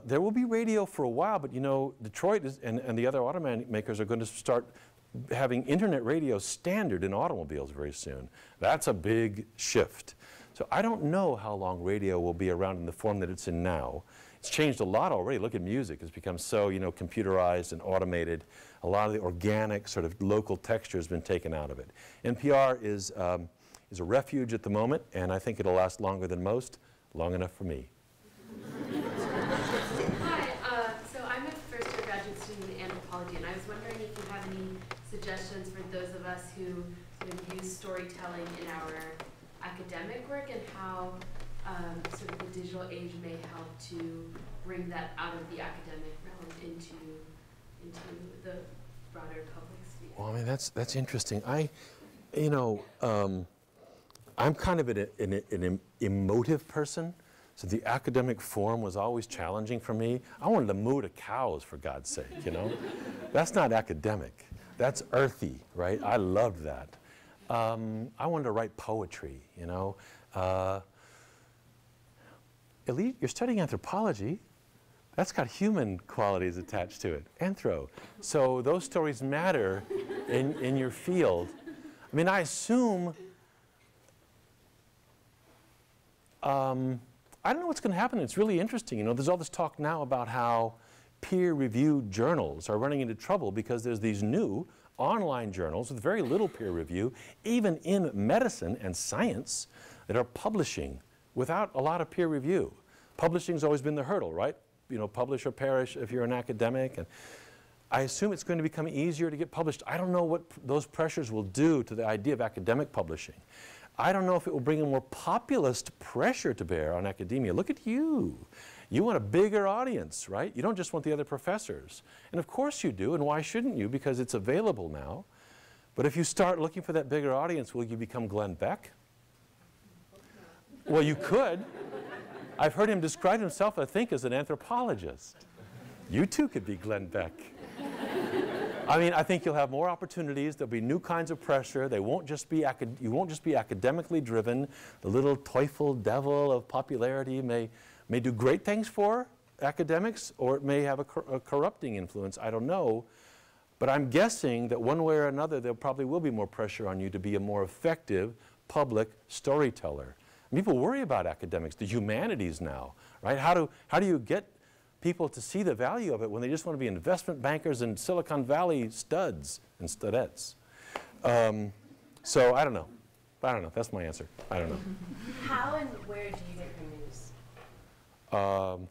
There will be radio for a while, but you know, Detroit is, and the other automakers are going to start having internet radio standard in automobiles very soon. That's a big shift. So I don't know how long radio will be around in the form that it's in now. It's changed a lot already. Look at music. It's become so, you know, computerized and automated. A lot of the organic sort of local texture has been taken out of it. NPR is a refuge at the moment, and I think it'll last longer than most, long enough for me. Hi, so I'm a first-year graduate student in anthropology, and I was wondering if you have any suggestions for those of us who sort of use storytelling in our academic work and how sort of the digital age may help to bring that out of the academic realm into the broader public sphere. Well, I mean, that's interesting. You know, I'm kind of an emotive person, so the academic form was always challenging for me. I wanted to moo to cows, for God's sake, you know? That's not academic. That's earthy, right? I loved that. I wanted to write poetry, you know? Elite, you're studying anthropology. That's got human qualities attached to it, anthro. So those stories matter in your field. I mean, I assume, I don't know what's going to happen. It's really interesting. You know, there's all this talk now about how peer-reviewed journals are running into trouble because there's these new online journals with very little peer review, even in medicine and science, that are publishing without a lot of peer review. Publishing's always been the hurdle, right? publish or perish if you're an academic. And I assume it's going to become easier to get published. I don't know what those pressures will do to the idea of academic publishing. I don't know if it will bring a more populist pressure to bear on academia. Look at you. You want a bigger audience, right? You don't just want the other professors. And of course you do, and why shouldn't you? Because it's available now. But if you start looking for that bigger audience, will you become Glenn Beck? Well, you could. I've heard him describe himself, I think, as an anthropologist. You too could be Glenn Beck. I mean, I think you'll have more opportunities. There'll be new kinds of pressure. They won't just be academically driven. The little teufel devil of popularity may do great things for academics, or it may have a corrupting influence. I don't know. But I'm guessing that one way or another, there probably will be more pressure on you to be a more effective public storyteller. And people worry about academics, the humanities now, right? How do you get people to see the value of it when they just want to be investment bankers and Silicon Valley studs and studettes? So I don't know. That's my answer. I don't know. How and where do you get your news?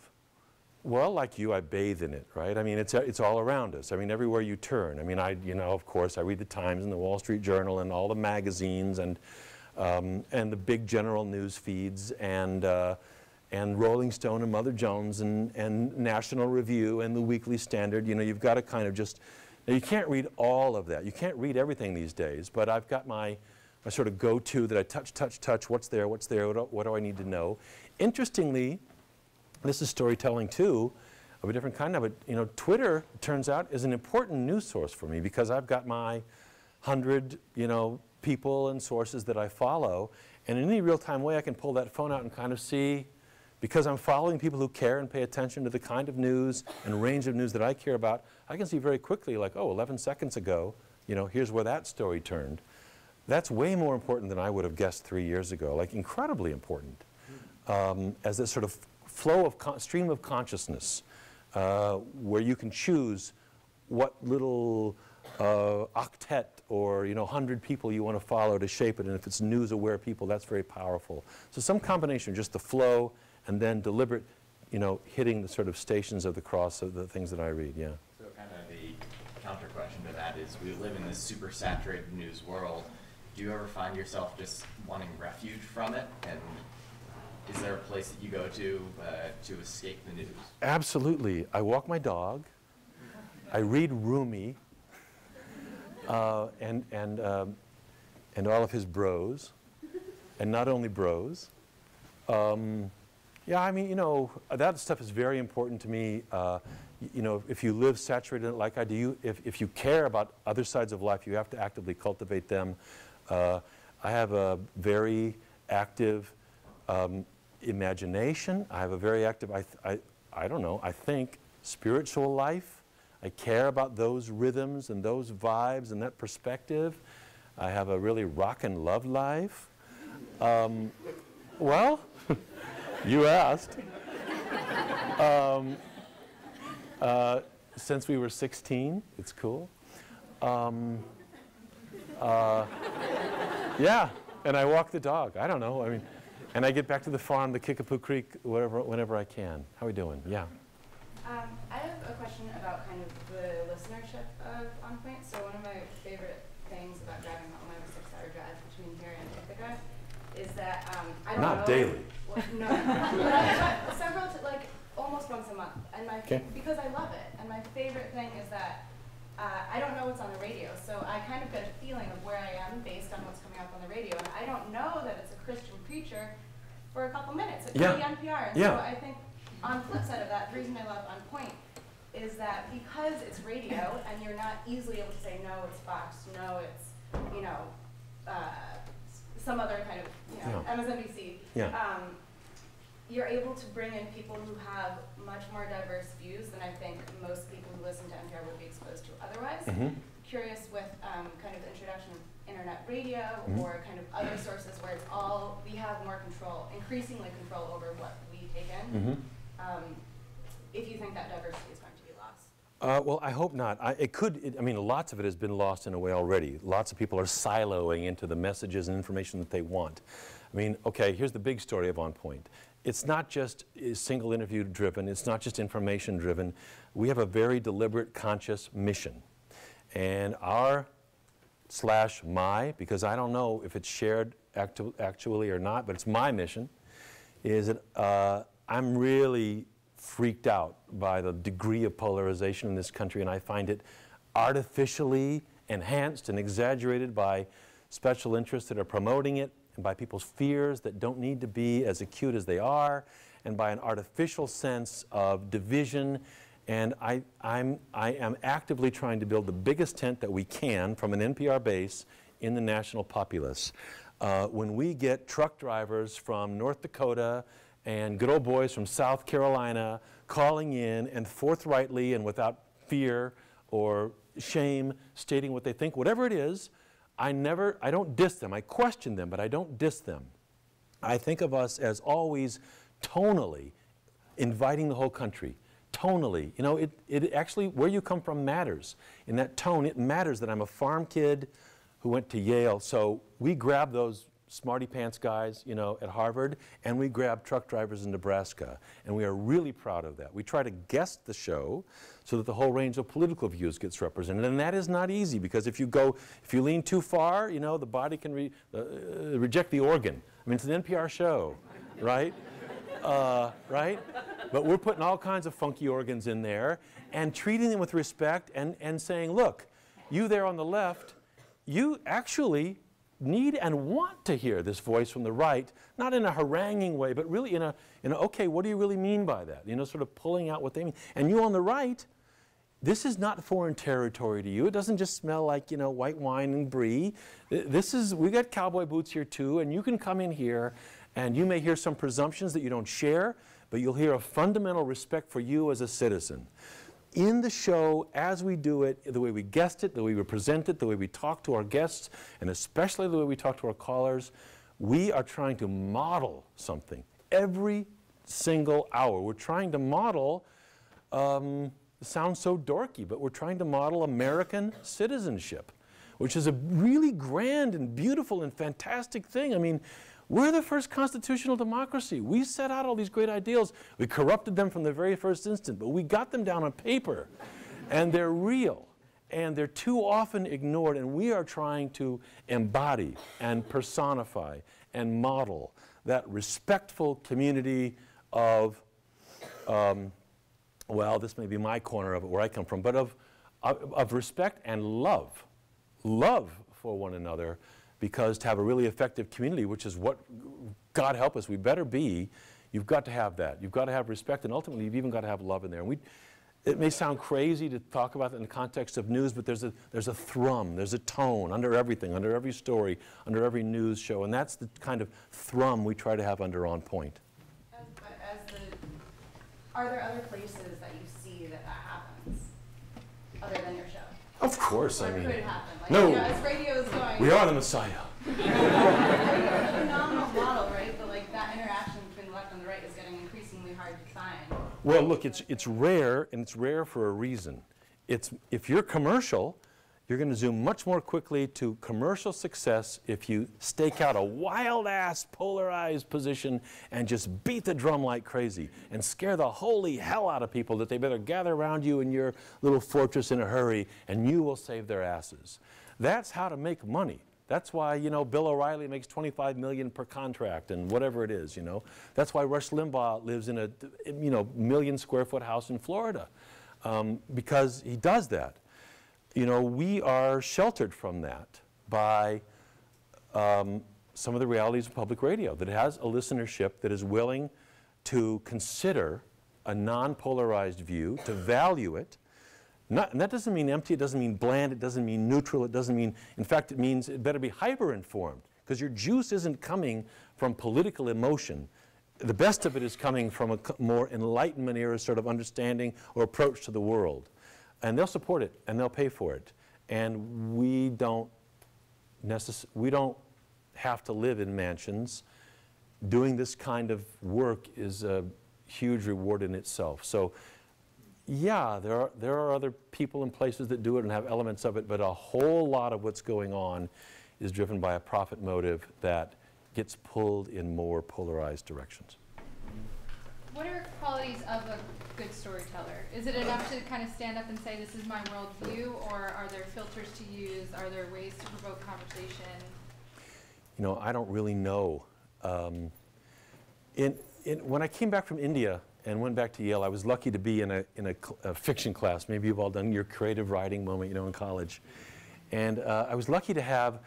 Well, like you, I bathe in it, right? I mean, it's all around us. I mean, everywhere you turn. I mean, of course, I read the Times and the Wall Street Journal and all the magazines and the big general news feeds and Rolling Stone and Mother Jones and National Review and the Weekly Standard. You know, you've got to kind of just, you can't read all of that. You can't read everything these days, but I've got my sort of go-to that I touch, what's there, what do I need to know? Interestingly, this is storytelling too, of a different kind of it. You know, Twitter, it turns out, is an important news source for me because I've got my 100, people and sources that I follow, and in any real-time way I can pull that phone out and kind of see, because I'm following people who care and pay attention to the kind of news and range of news that I care about, I can see very quickly, like, oh, 11 seconds ago, here's where that story turned. That's way more important than I would have guessed 3 years ago, like incredibly important, as this sort of flow of stream of consciousness, where you can choose what little octet or 100 people you want to follow to shape it, and if it's news-aware people, that's very powerful. So some combination, just the flow and then deliberate, hitting the sort of stations of the cross of the things that I read. Yeah. So kind of the counter question to that is, we live in this super-saturated news world. Do you ever find yourself just wanting refuge from it? And is there a place that you go to escape the news? Absolutely. I walk my dog. I read Rumi and all of his bros, and not only bros. Yeah, I mean, that stuff is very important to me. If you live saturated like I do, if you care about other sides of life, you have to actively cultivate them. I have a very active imagination. I have a very active, I don't know, I think, spiritual life. I care about those rhythms and those vibes and that perspective. I have a really rock and love life. Well, you asked. Since we were 16, it's cool. Yeah, and I walk the dog. I don't know, I mean. And I get back to the farm, the Kickapoo Creek, whenever I can. How are we doing? Yeah. I have a question about kind of the listenership of On Point. So one of my favorite things about driving home, I have a 6-hour drive between here and Ithaca, is that I don't know. Not daily. Well, no. But I've got several, almost once a month. And because I love it. And my favorite thing is that I don't know what's on the radio, so I kind of get a feeling of where I am based on what's coming up on the radio. And I don't know that it's a Christian preacher for a couple minutes. It could be NPR. And so I think on the flip side of that, the reason I love On Point is that because it's radio and you're not easily able to say, no, it's Fox, no, it's, some other kind of, MSNBC. Yeah. You're able to bring in people who have much more diverse views than I think most people who listen to NPR would be exposed to otherwise. Mm-hmm. Curious with kind of the introduction of internet radio or kind of other sources where it's all, we have more control, increasingly control over what we take in. Mm-hmm. If you think that diversity is going to be lost. Well, I hope not. Lots of it has been lost in a way already. Lots of people are siloing into the messages and information that they want. I mean, okay, here's the big story of On Point. it's not just single interview driven, it's not just information driven. We have a very deliberate, conscious mission. And our slash my, because I don't know if it's shared actually or not, but it's my mission, is that I'm really freaked out by the degree of polarization in this country, and I find it artificially enhanced and exaggerated by special interests that are promoting it, and by people's fears that don't need to be as acute as they are, and by an artificial sense of division. And I am actively trying to build the biggest tent that we can from an NPR base in the national populace. When we get truck drivers from North Dakota and good old boys from South Carolina calling in and forthrightly and without fear or shame stating what they think, whatever it is, I don't diss them. I question them, but I don't diss them. I think of us as always tonally inviting the whole country. Tonally, you know, it actually, where you come from matters. In that tone, it matters that I'm a farm kid who went to Yale. So we grab those smarty pants guys, you know, at Harvard, and we grab truck drivers in Nebraska, and we are really proud of that. We try to guest the show so that the whole range of political views gets represented, and that is not easy, because if you lean too far, you know, the body can reject the organ. I mean, it's an NPR show, right? Right? But we're putting all kinds of funky organs in there and treating them with respect and saying, look, you there on the left, you actually need and want to hear this voice from the right, not in a haranguing way, but really in a okay, what do you really mean by that? You know, sort of pulling out what they mean. And you on the right, this is not foreign territory to you. It doesn't just smell like, you know, white wine and brie. This is, we got cowboy boots here too, and you can come in here and you may hear some presumptions that you don't share, but you'll hear a fundamental respect for you as a citizen. In the show, as we do it, the way we guessed it, the way we present it, the way we talk to our guests, and especially the way we talk to our callers, we are trying to model something. Every single hour, we're trying to model, it sounds so dorky, but we're trying to model American citizenship, which is a really grand and beautiful and fantastic thing. I mean, we're the first constitutional democracy. We set out all these great ideals. We corrupted them from the very first instant, but we got them down on paper. And they're real. And they're too often ignored. And we are trying to embody and personify and model that respectful community of, well, this may be my corner of it where I come from, but of respect and love. Love for one another. Because to have a really effective community, which is what, God help us, we better be, you've got to have that. You've got to have respect, and ultimately you've even got to have love in there. And it may sound crazy to talk about that in the context of news, but there's a thrum, there's a tone under everything, under every story, under every news show, and that's the kind of thrum we try to have under On Point. Are there other places that you see that happens, other than your show? Of course, I mean, could happen. Like, no, you know, as radio is going, we are the Messiah. It's a phenomenal model, right? But like that interaction between the left and the right is getting increasingly hard to find. Well, look, it's rare, and it's rare for a reason. It's, if you're commercial, you're going to zoom much more quickly to commercial success if you stake out a wild-ass polarized position and just beat the drum like crazy and scare the holy hell out of people that they better gather around you in your little fortress in a hurry, and you will save their asses. That's how to make money. That's why, you know, Bill O'Reilly makes $25 million per contract and whatever it is, you know. That's why Rush Limbaugh lives in a, you know, million-square-foot house in Florida, because he does that. You know, we are sheltered from that by some of the realities of public radio, that it has a listenership that is willing to consider a non-polarized view, to value it. Not, and that doesn't mean empty, it doesn't mean bland, it doesn't mean neutral, it doesn't mean, in fact, it means it better be hyper-informed, because your juice isn't coming from political emotion. The best of it is coming from a more Enlightenment era sort of understanding or approach to the world. And they'll support it, and they'll pay for it. And we don't have to live in mansions. Doing this kind of work is a huge reward in itself. So yeah, there are other people and places that do it and have elements of it, but a whole lot of what's going on is driven by a profit motive that gets pulled in more polarized directions. What are qualities of a good storyteller? Is it enough to kind of stand up and say, this is my worldview, or are there filters to use? Are there ways to provoke conversation? You know, I don't really know. When I came back from India and went back to Yale, I was lucky to be in a fiction class. Maybe you've all done your creative writing moment, you know, in college. And I was lucky to have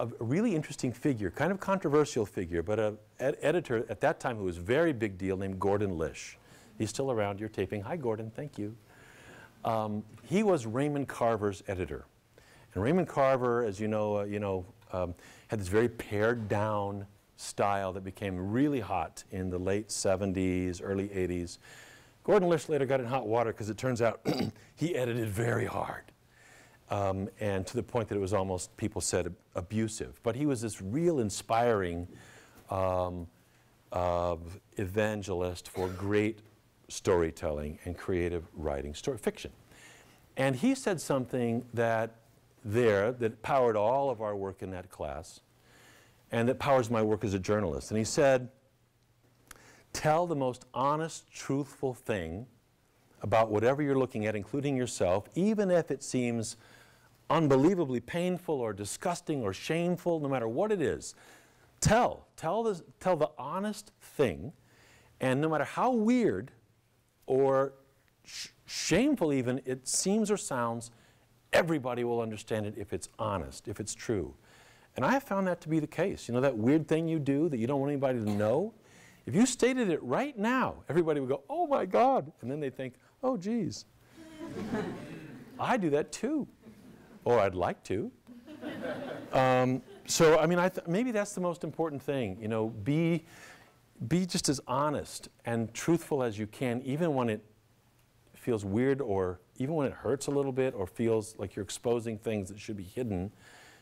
a really interesting figure, kind of controversial figure, but an editor at that time who was a very big deal named Gordon Lish. He's still around. You're taping. Hi, Gordon. Thank you. He was Raymond Carver's editor. And Raymond Carver, as you know, had this very pared down style that became really hot in the late 70s, early 80s. Gordon Lish later got in hot water because it turns out he edited very hard. And to the point that it was almost, people said, abusive. But he was this real inspiring evangelist for great storytelling and creative writing, fiction. And he said something that powered all of our work in that class, and that powers my work as a journalist. And he said, tell the most honest, truthful thing about whatever you're looking at, including yourself, even if it seems unbelievably painful or disgusting or shameful, no matter what it is. Tell the honest thing, and no matter how weird or shameful even it seems or sounds, everybody will understand it if it's honest, if it's true. And I have found that to be the case. You know, that weird thing you do that you don't want anybody to know? If you stated it right now, everybody would go, oh my God, and then they think, oh geez. I do that too, or I'd like to. So I mean, maybe that's the most important thing, you know, be just as honest and truthful as you can, even when it feels weird, or even when it hurts a little bit, or feels like you're exposing things that should be hidden,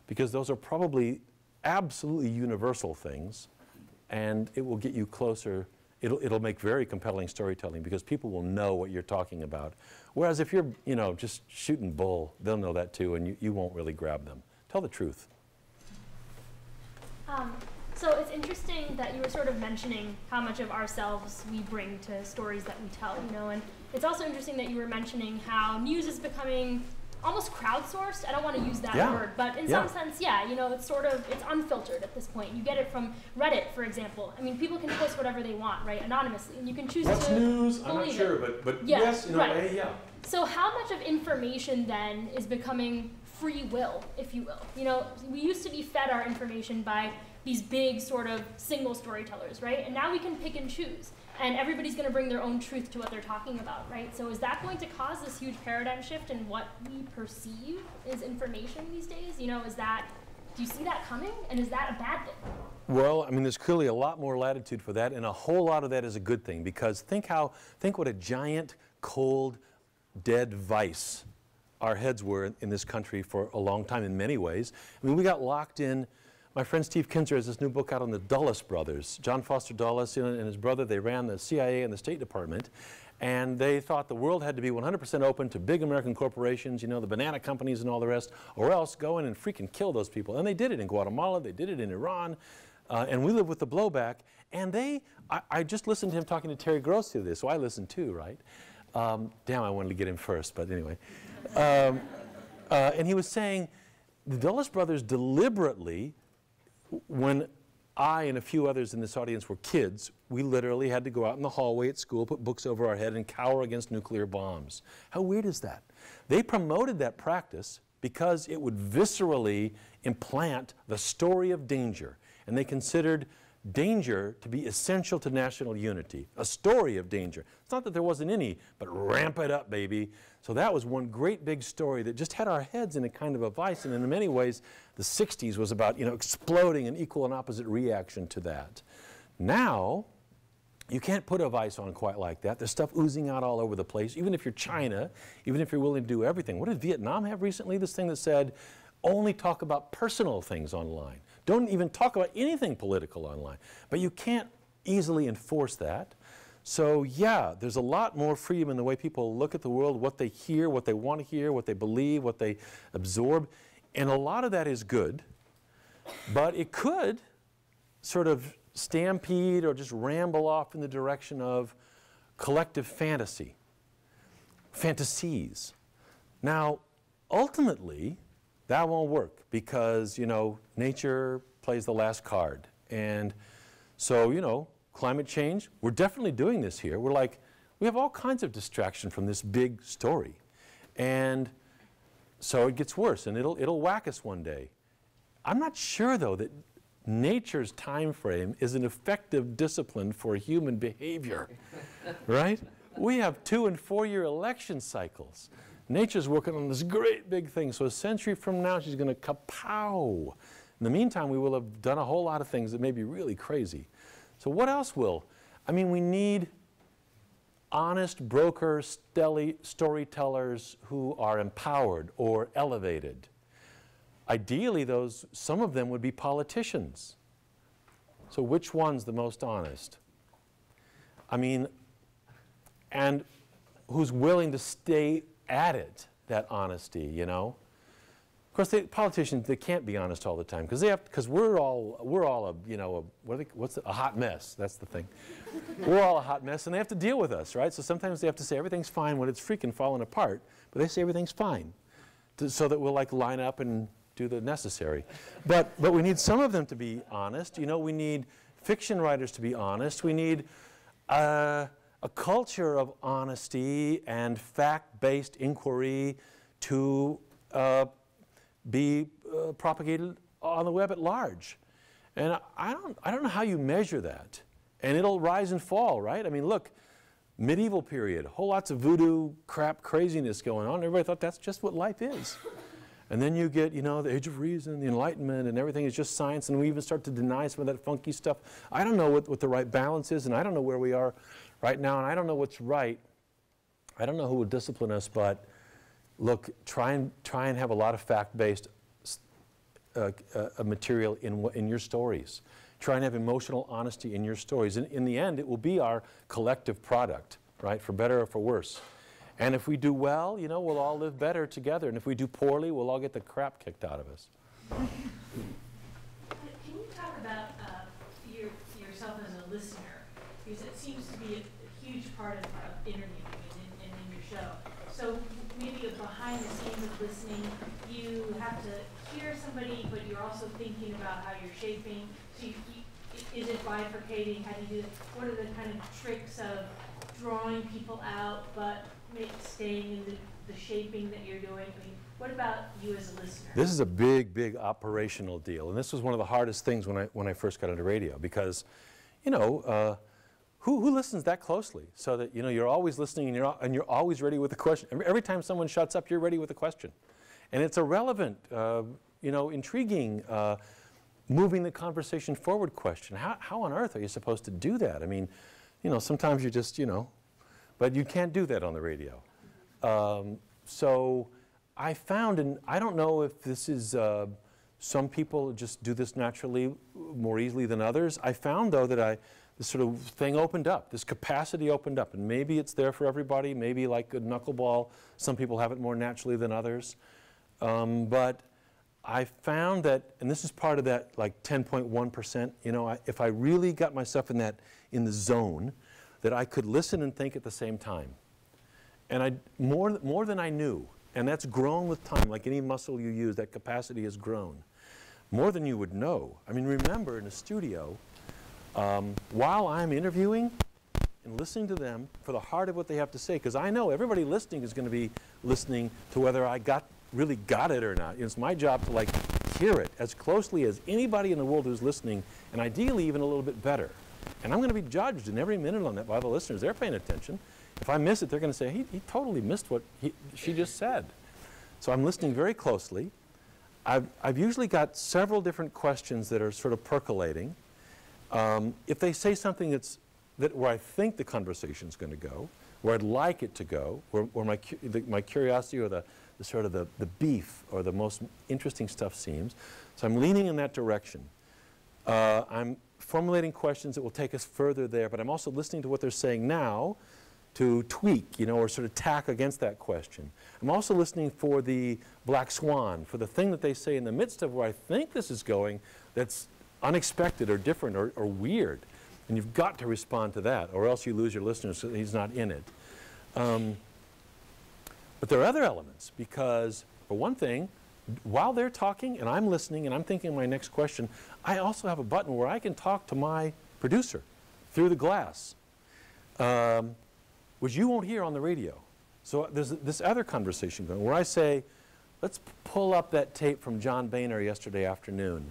because those are probably absolutely universal things, and it will get you closer. It'll make very compelling storytelling, because people will know what you're talking about. Whereas if you're, you know, just shooting bull, they'll know that too, and you won't really grab them. Tell the truth. So it's interesting that you were sort of mentioning how much of ourselves we bring to stories that we tell, you know, and it's also interesting that you were mentioning how news is becoming almost crowdsourced. I don't want to use that word, but in some sense, yeah, you know, it's sort of, it's unfiltered at this point. You get it from Reddit, for example. I mean, people can post whatever they want, right, anonymously, and you can choose what's to news? I'm not sure, but yeah, yes, in a way, yeah. So how much of information, then, is becoming free will, if you will? You know, we used to be fed our information by these big sort of single storytellers, right? And now we can pick and choose. And everybody's going to bring their own truth to what they're talking about, right? So is that going to cause this huge paradigm shift in what we perceive is information these days? You know, do you see that coming? And is that a bad thing? Well, I mean, there's clearly a lot more latitude for that, and a whole lot of that is a good thing, because think what a giant, cold, dead vice our heads were in this country for a long time in many ways. I mean, we got locked in. My friend Steve Kinzer has this new book out on the Dulles brothers. John Foster Dulles and his brother, they ran the CIA and the State Department, and they thought the world had to be 100% open to big American corporations, you know, the banana companies and all the rest, or else go in and freaking kill those people. And they did it in Guatemala, they did it in Iran, and we live with the blowback. And I just listened to him talking to Terry Gross through this, so I listened too, right? Damn, I wanted to get him first, but anyway. And he was saying, the Dulles brothers deliberately, when I and a few others in this audience were kids, we literally had to go out in the hallway at school, put books over our head, and cower against nuclear bombs. How weird is that? They promoted that practice because it would viscerally implant the story of danger, and they considered danger to be essential to national unity, a story of danger. It's not that there wasn't any, but ramp it up, baby. So that was one great big story that just had our heads in a kind of a vice, and in many ways, the 60s was about, you know, exploding an equal and opposite reaction to that. Now, you can't put a vice on quite like that. There's stuff oozing out all over the place, even if you're China, even if you're willing to do everything. What did Vietnam have recently? This thing that said, only talk about personal things online. Don't even talk about anything political online. But you can't easily enforce that. So yeah, there's a lot more freedom in the way people look at the world, what they hear, what they want to hear, what they believe, what they absorb. And a lot of that is good. But it could sort of stampede or just ramble off in the direction of collective fantasy, fantasies. Now, ultimately, that won't work because, you know, nature plays the last card. And so, you know, climate change, we're definitely doing this here. We're like, we have all kinds of distraction from this big story. And so it gets worse, and it'll whack us one day. I'm not sure, though, that nature's time frame is an effective discipline for human behavior, right? We have 2- and 4-year election cycles. Nature's working on this great big thing, so a century from now, she's going to kapow. In the meantime, we will have done a whole lot of things that may be really crazy. So what else will? I mean, we need honest brokers, storytellers who are empowered or elevated. Ideally, those, some of them would be politicians. So which one's the most honest? I mean, and who's willing to stay at it, that honesty, you know? Of course, politicians, they can't be honest all the time because they have, because we're all a, you know, a hot mess. That's the thing. We're all a hot mess, and they have to deal with us, right? So sometimes they have to say everything's fine when it's freaking falling apart, but they say everything's fine, so that we'll like line up and do the necessary. But we need some of them to be honest. You know, we need fiction writers to be honest. We need a culture of honesty and fact-based inquiry to be propagated on the web at large. And I don't know how you measure that. And it'll rise and fall, right? I mean, look, medieval period, whole lots of voodoo crap craziness going on. Everybody thought that's just what life is. And then you get, you know, the Age of Reason, the Enlightenment, and everything is just science, and we even start to deny some of that funky stuff. I don't know what the right balance is, and I don't know where we are right now, and I don't know what's right. I don't know who will discipline us, but look, try and have a lot of fact-based material in your stories. Try and have emotional honesty in your stories. And in the end, it will be our collective product, right, for better or for worse. And if we do well, you know, we'll all live better together. And if we do poorly, we'll all get the crap kicked out of us. Can you talk about yourself as a listener? Because it seems to be a huge part of interviewing and in your show. So maybe behind the scenes of listening, you have to hear somebody, but you're also thinking about how you're shaping. So is it bifurcating? How do you do that? What are the kind of tricks of drawing people out, but staying in the shaping that you're doing? I mean, what about you as a listener? This is a big, big operational deal, and this was one of the hardest things when I first got into radio, because, you know, who listens that closely? So that, you know, you're always listening, and you're always ready with a question. Every time someone shuts up, you're ready with a question, and it's a relevant, you know, intriguing, moving the conversation forward question. How on earth are you supposed to do that? I mean, you know, sometimes you just, you know, but you can't do that on the radio. So I found, and I don't know if this is, some people just do this naturally more easily than others. I found, though, that this sort of thing opened up, this capacity opened up, and maybe it's there for everybody, maybe like a knuckleball, some people have it more naturally than others. But I found that, and this is part of that like 10.1%, you know, if I really got myself in that, in the zone, that I could listen and think at the same time. And more than I knew, and that's grown with time, like any muscle you use, that capacity has grown. More than you would know. I mean, remember in a studio, while I'm interviewing and listening to them for the heart of what they have to say, because I know everybody listening is going to be listening to whether I really got it or not. It's my job to like hear it as closely as anybody in the world who's listening, and ideally even a little bit better. And I'm going to be judged in every minute on that by the listeners. They're paying attention. If I miss it, they're going to say, he totally missed what she just said. So I'm listening very closely. I've usually got several different questions that are sort of percolating. If they say something where I think the conversation's going to go, where I'd like it to go, where my curiosity or the sort of the beef or the most interesting stuff seems. So I'm leaning in that direction. I'm formulating questions that will take us further there, but I'm also listening to what they're saying now to tweak, you know, or sort of tack against that question. I'm also listening for the black swan, for the thing that they say in the midst of where I think this is going that's unexpected or different or weird. And you've got to respond to that, or else you lose your listeners. So he's not in it. But there are other elements, because for one thing, while they're talking and I'm listening and I'm thinking my next question, I also have a button where I can talk to my producer through the glass, which you won't hear on the radio. So there's this other conversation going where I say, let's pull up that tape from John Boehner yesterday afternoon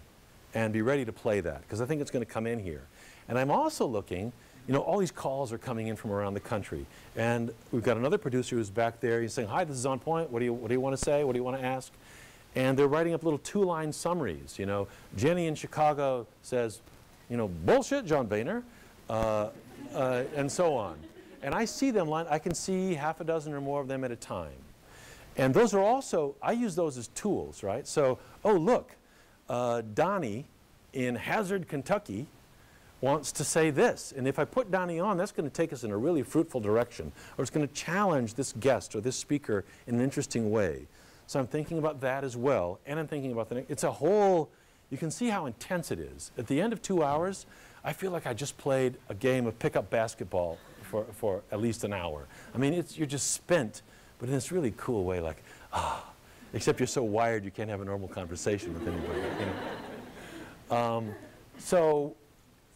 and be ready to play that, because I think it's going to come in here. And I'm also looking, you know, all these calls are coming in from around the country. And we've got another producer who's back there. He's saying, hi, this is On Point. What do you want to say? What do you want to ask? And they're writing up little two-line summaries. You know, Jenny in Chicago says, you know, bullshit, John Boehner, and so on. And I see them, I can see half a dozen or more of them at a time. And those are also, I use those as tools, right? So, oh, look, Donnie in Hazard, Kentucky, wants to say this. And if I put Donnie on, that's going to take us in a really fruitful direction, or it's going to challenge this guest or this speaker in an interesting way. So I'm thinking about that as well, and I'm thinking about the next. It's a whole, you can see how intense it is. At the end of 2 hours, I feel like I just played a game of pickup basketball for at least an hour. I mean, it's, you're just spent, but in this really cool way, like, ah, except you're so wired you can't have a normal conversation with anybody. You know? So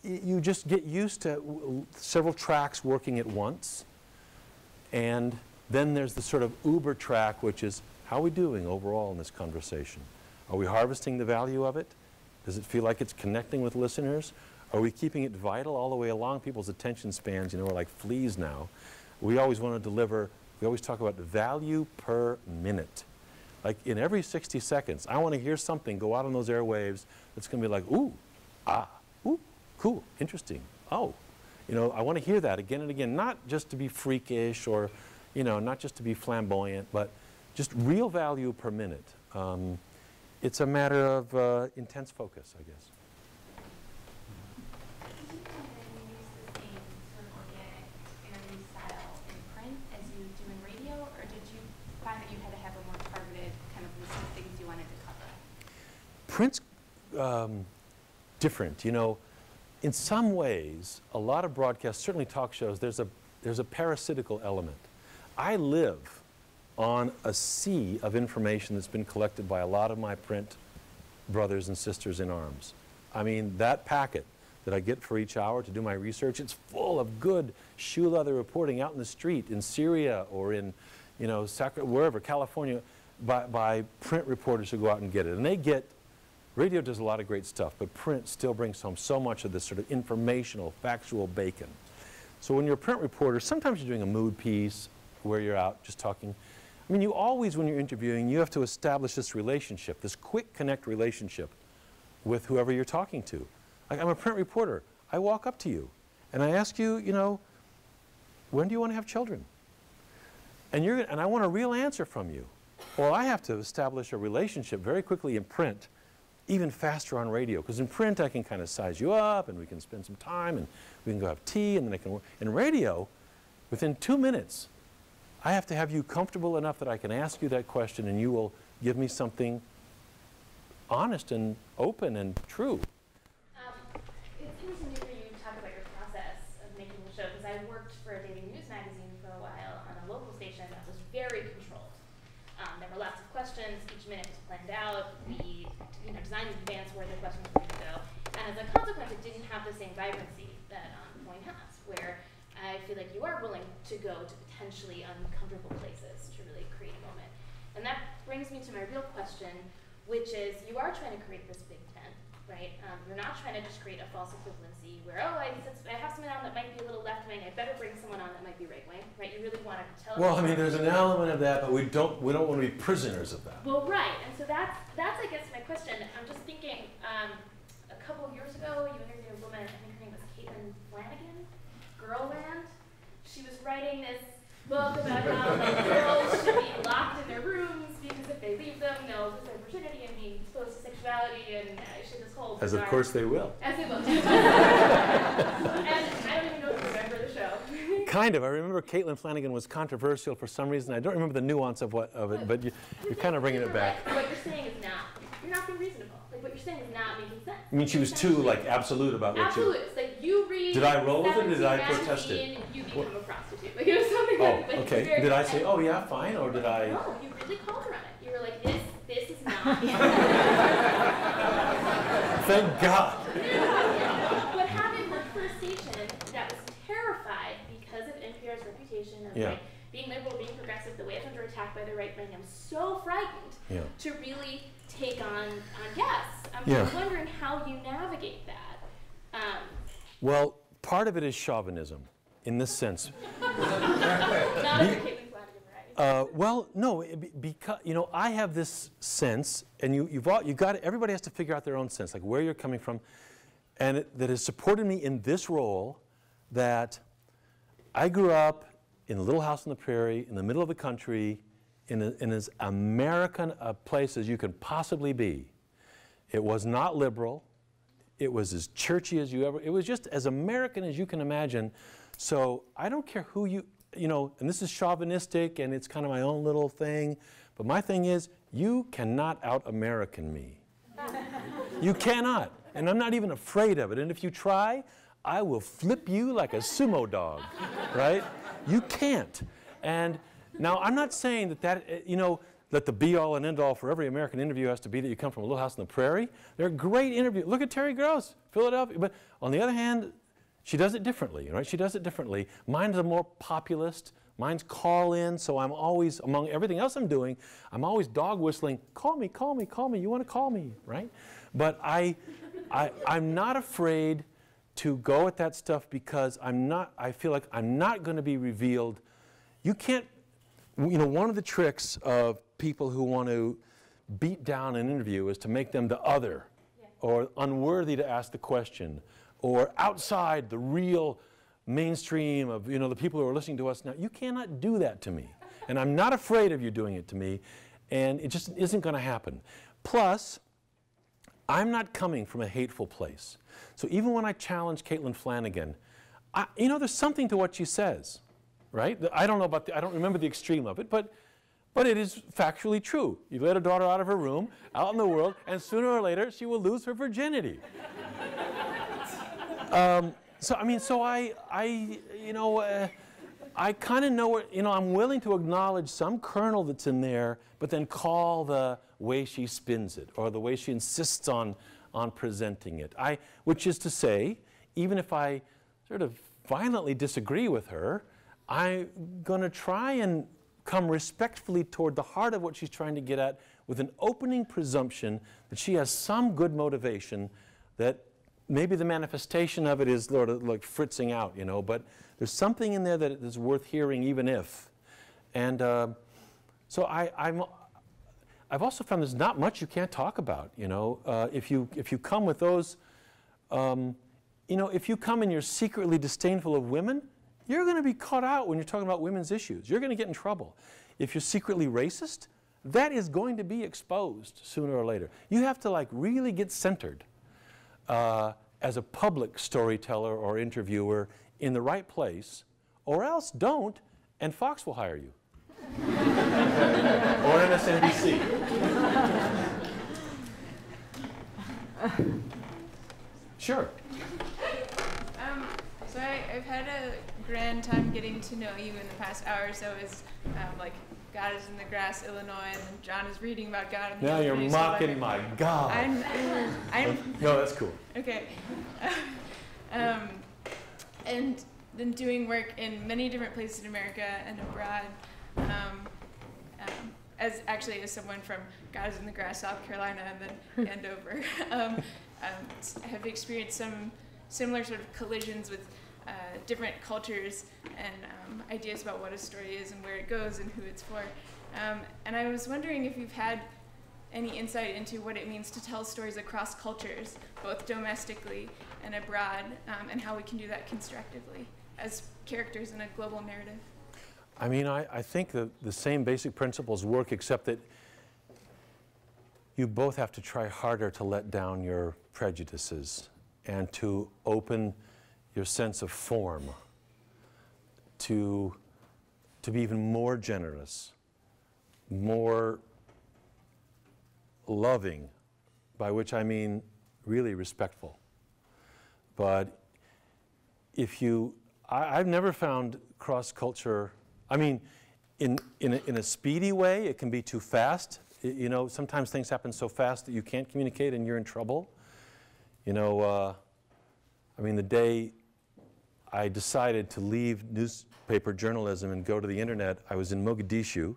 you just get used to several tracks working at once, and then there's the sort of Uber track, which is, how are we doing overall in this conversation? Are we harvesting the value of it? Does it feel like it's connecting with listeners? Are we keeping it vital all the way along? People's attention spans, you know, are like fleas now. We always want to deliver, we always talk about value per minute. Like in every 60 seconds, I want to hear something go out on those airwaves that's going to be like, ooh, ah, ooh, cool, interesting, oh. You know, I want to hear that again and again, not just to be freakish or, you know, not just to be flamboyant, but just real value per minute. It's a matter of intense focus, I guess. Do you plan to use the same sort of organic interview style in print as you do in radio, or did you find that you had to have a more targeted kind of list of things you wanted to cover? Print's different. You know, in some ways, a lot of broadcasts, certainly talk shows, there's a parasitical element. I live on a sea of information that's been collected by a lot of my print brothers and sisters in arms. I mean, that packet that I get for each hour to do my research, it's full of good shoe leather reporting out in the street in Syria or in, you know, wherever, California, by print reporters who go out and get it. And they get, radio does a lot of great stuff, but print still brings home so much of this sort of informational, factual bacon. So when you're a print reporter, sometimes you're doing a mood piece where you're out just talking. I mean, you always, when you're interviewing, you have to establish this relationship, this quick connect relationship with whoever you're talking to. Like, I'm a print reporter. I walk up to you, and I ask you, you know, when do you want to have children? And I want a real answer from you. Well, I have to establish a relationship very quickly in print, even faster on radio, because in print I can kind of size you up, and we can spend some time, and we can go have tea, and then I can. In radio, within 2 minutes, I have to have you comfortable enough that I can ask you that question and you will give me something honest and open and true. It seems new for you to talk about your process of making the show, because I worked for a dating news magazine for a while on a local station that was very controlled. There were lots of questions. Each minute was planned out. We, you know, designed in advance where the question was going to go. And as a consequence, it didn't have the same vibrancy that On Point has, where I feel like you are willing to go to potentially uncomfortable places to really create a moment. And that brings me to my real question, which is, you are trying to create this big tent, right? You're not trying to just create a false equivalency where, oh, I have someone on that might be a little left wing, I better bring someone on that might be right wing, right? You really want to tell. Well, I mean, there's an element of that, but we don't want to be prisoners of that. Well, right, and so that's I guess my question. I'm just thinking, a couple of years ago, you interviewed a woman, I think her name was Caitlin Flanagan. Girlland. She was writing this book about how girls should be locked in their rooms because if they leave them, they'll lose their virginity and be exposed to sexuality, and she had this whole bizarre. As of course they will. As they will. And I don't even know if you remember the show. Kind of. I remember Caitlin Flanagan was controversial for some reason. I don't remember the nuance of it, but you're kind of bringing it back. Right. What you're saying is not. You're not being reasonable. Like what you're percent is not making sense. I mean, she was too like absolute about what she. Absolute. It's like you read. Did I roll with it? Or did I protest it? You become a prostitute. Like it was something. Oh, like, okay. Did I say, oh yeah, fine, or did I? No, you really called her on it. You were like, this is not. Thank God. What happened with First Station that was terrified because of NPR's reputation of like, being liberal, being progressive, the way it's under attack by the right wing. I'm so frightened to really take on guests. I'm wondering how you navigate that. Well, part of it is chauvinism, in this sense. Well, no, because you know I have this sense, and you've got to, everybody has to figure out their own sense, like where you're coming from, and that has supported me in this role. That I grew up in a little house on the prairie, in the middle of the country, in as American a place as you can possibly be. It was not liberal. It was as churchy as you ever. It was just as American as you can imagine. So I don't care who you. You know, and this is chauvinistic, and it's kind of my own little thing, but my thing is, you cannot out-American me. You cannot, and I'm not even afraid of it, and if you try, I will flip you like a sumo dog, right? You can't, and now I'm not saying that you know, that the be-all and end-all for every American interview has to be that you come from a little house on the prairie. They're great interviews. Look at Terry Gross, Philadelphia, but on the other hand, she does it differently, right? She does it differently. Mine's a more populist. Mine's call in, so I'm always, among everything else I'm doing, I'm always dog whistling, call me, call me, call me, you want to call me, right? But I'm not afraid to go at that stuff because I feel like I'm not going to be revealed. You can't, you know, one of the tricks of people who want to beat down an interview is to make them the other or unworthy to ask the question, or outside the real mainstream of, you know, the people who are listening to us now. You cannot do that to me. And I'm not afraid of you doing it to me. And it just isn't going to happen. Plus, I'm not coming from a hateful place. So even when I challenge Caitlin Flanagan, you know, there's something to what she says, right? I don't know about I don't remember the extreme of it, but it is factually true. You let a daughter out of her room, out in the world, and sooner or later, she will lose her virginity. So I mean, so I you know, I kind of know where, you know, I'm willing to acknowledge some kernel that's in there, but then call the way she spins it or the way she insists on presenting it. Which is to say, even if I sort of violently disagree with her, I'm going to try and come respectfully toward the heart of what she's trying to get at with an opening presumption that she has some good motivation that. Maybe the manifestation of it is sort of like fritzing out, you know, but there's something in there that is worth hearing even if. And so I've also found there's not much you can't talk about, you know. If you come with those, you know, if you come and you're secretly disdainful of women, you're going to be caught out when you're talking about women's issues. You're going to get in trouble. If you're secretly racist, that is going to be exposed sooner or later. You have to like really get centered. As a public storyteller or interviewer in the right place, or else don't, and Fox will hire you. Or MSNBC. Sure. So I've had a grand time getting to know you in the past hour or so as like God is in the Grass, Illinois, and John is reading about God. In the now you're mocking my God. No, that's cool. Okay. And then doing work in many different places in America and abroad. As actually as someone from God is in the Grass, South Carolina, and then Andover, I have experienced some similar sort of collisions with different cultures and ideas about what a story is and where it goes and who it's for. And I was wondering if you've had any insight into what it means to tell stories across cultures, both domestically and abroad, and how we can do that constructively as characters in a global narrative. I mean, I think that the same basic principles work, except that you both have to try harder to let down your prejudices and to open your sense of form, to be even more generous, more loving, by which I mean really respectful. But if you, I've never found cross-culture, I mean, in a speedy way, it can be too fast. You know, sometimes things happen so fast that you can't communicate and you're in trouble. You know, I mean, the day I decided to leave newspaper journalism and go to the internet, I was in Mogadishu.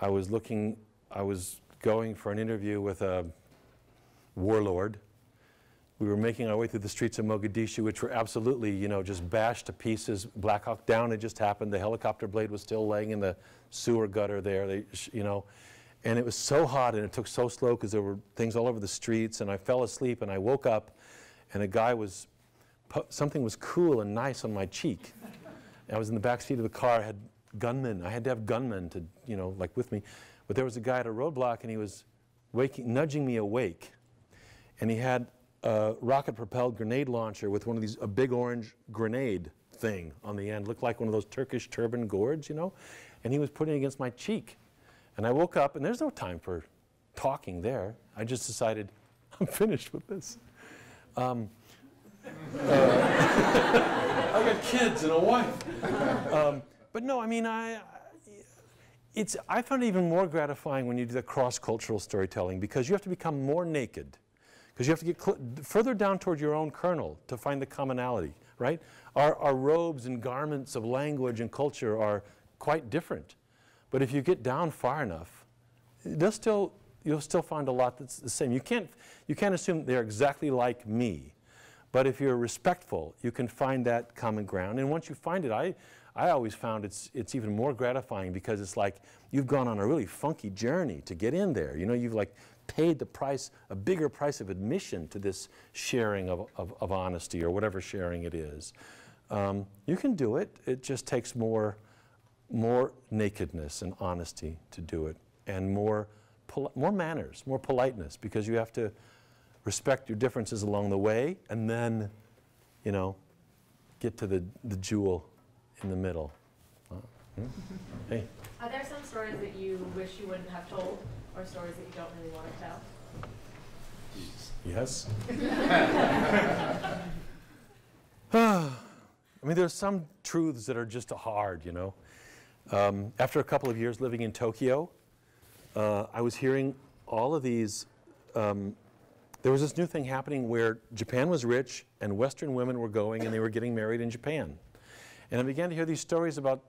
I was going for an interview with a warlord. We were making our way through the streets of Mogadishu, which were absolutely, you know, just bashed to pieces. Black Hawk Down had just happened. The helicopter blade was still laying in the sewer gutter there, you know. And it was so hot and it took so slow because there were things all over the streets, and I fell asleep and I woke up and a guy was, something was cool and nice on my cheek. And I was in the back seat of the car, I had gunmen, I had to have gunmen to, you know, like with me. But there was a guy at a roadblock and he was nudging me awake. And he had a rocket-propelled grenade launcher with one of these, a big orange grenade thing on the end, looked like one of those Turkish turban gourds, you know. And he was putting it against my cheek. And I woke up, and there's no time for talking there. I just decided, I'm finished with this. I got kids and a wife. But no, I mean, I found it even more gratifying when you do the cross-cultural storytelling, because you have to become more naked, because you have to get further down toward your own kernel to find the commonality, right? Our robes and garments of language and culture are quite different. But if you get down far enough, you'll still find a lot that's the same. You can't assume they're exactly like me. But if you're respectful, you can find that common ground. And once you find it, I always found it's even more gratifying, because it's like you've gone on a really funky journey to get in there. You know, you've like paid the price, a bigger price of admission to this sharing of honesty or whatever sharing it is. You can do it. It just takes more nakedness and honesty to do it, and more manners, more politeness, because you have to respect your differences along the way, and then, you know, get to the jewel in the middle. Hey. Are there some stories that you wish you wouldn't have told, or stories that you don't really want to tell? Yes. I mean, there's some truths that are just hard, you know. After a couple of years living in Tokyo, I was hearing all of these, there was this new thing happening where Japan was rich and Western women were going and they were getting married in Japan. And I began to hear these stories about,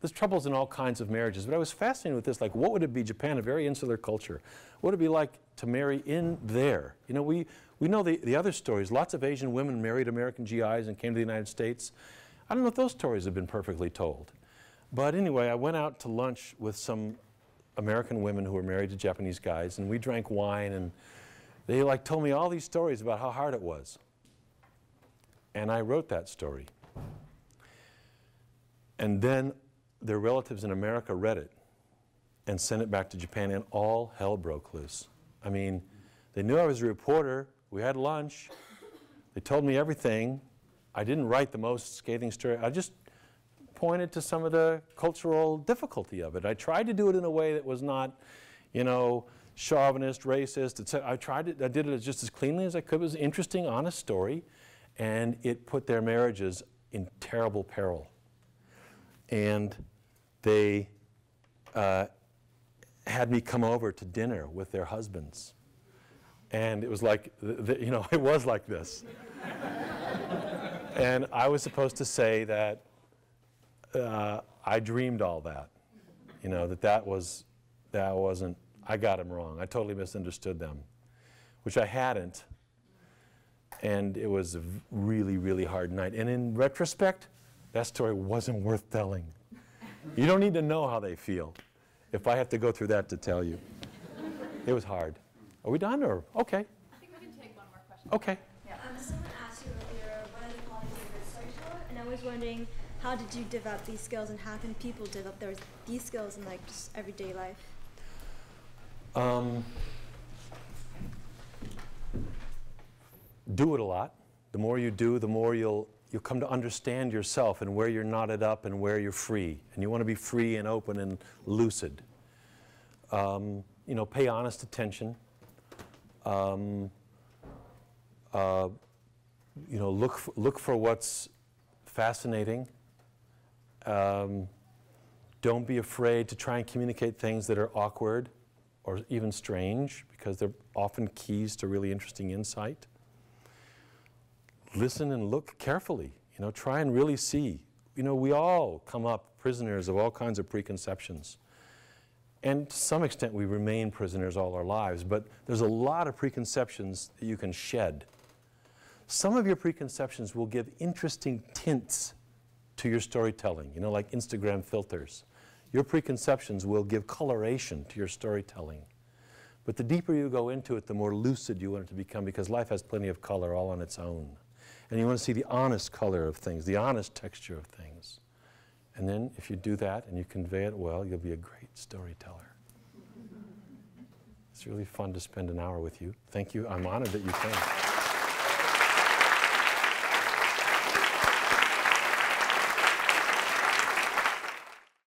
there's troubles in all kinds of marriages, but I was fascinated with this, like what would it be, Japan, a very insular culture, what would it be like to marry in there? You know, we know the other stories, lots of Asian women married American GIs and came to the United States. I don't know if those stories have been perfectly told. But anyway, I went out to lunch with some American women who were married to Japanese guys, and we drank wine, and they like told me all these stories about how hard it was. And I wrote that story. And then their relatives in America read it and sent it back to Japan, and all hell broke loose. I mean, they knew I was a reporter. We had lunch. They told me everything. I didn't write the most scathing story. I just pointed to some of the cultural difficulty of it. I tried to do it in a way that was not, you know, chauvinist, racist, etc. I did it just as cleanly as I could. It was an interesting, honest story, and it put their marriages in terrible peril. And they had me come over to dinner with their husbands. And it was like, you know, it was like this. And I was supposed to say that I dreamed all that, you know, that wasn't, I got them wrong. I totally misunderstood them, which I hadn't. And it was a really, really hard night. And in retrospect, that story wasn't worth telling. You don't need to know how they feel if I have to go through that to tell you. It was hard. Are we done or, okay? I think we can take one more question. Okay. Yeah. Someone asked you earlier, what are the qualities of a good storyteller? And I was wondering, how did you develop these skills, and how can people develop these skills in like just everyday life? Do it a lot. The more you do, the more you'll come to understand yourself and where you're knotted up and where you're free. And you want to be free and open and lucid. You know, pay honest attention. you know, look for what's fascinating. Don't be afraid to try and communicate things that are awkward or even strange, because they're often keys to really interesting insight. Listen and look carefully. You know, try and really see. You know, we all come up prisoners of all kinds of preconceptions. And to some extent, we remain prisoners all our lives. But there's a lot of preconceptions that you can shed. Some of your preconceptions will give interesting tints to your storytelling, you know, like Instagram filters. Your preconceptions will give coloration to your storytelling. But the deeper you go into it, the more lucid you want it to become, because life has plenty of color all on its own. And you want to see the honest color of things, the honest texture of things. And then if you do that and you convey it well, you'll be a great storyteller. It's really fun to spend an hour with you. Thank you. I'm honored that you came.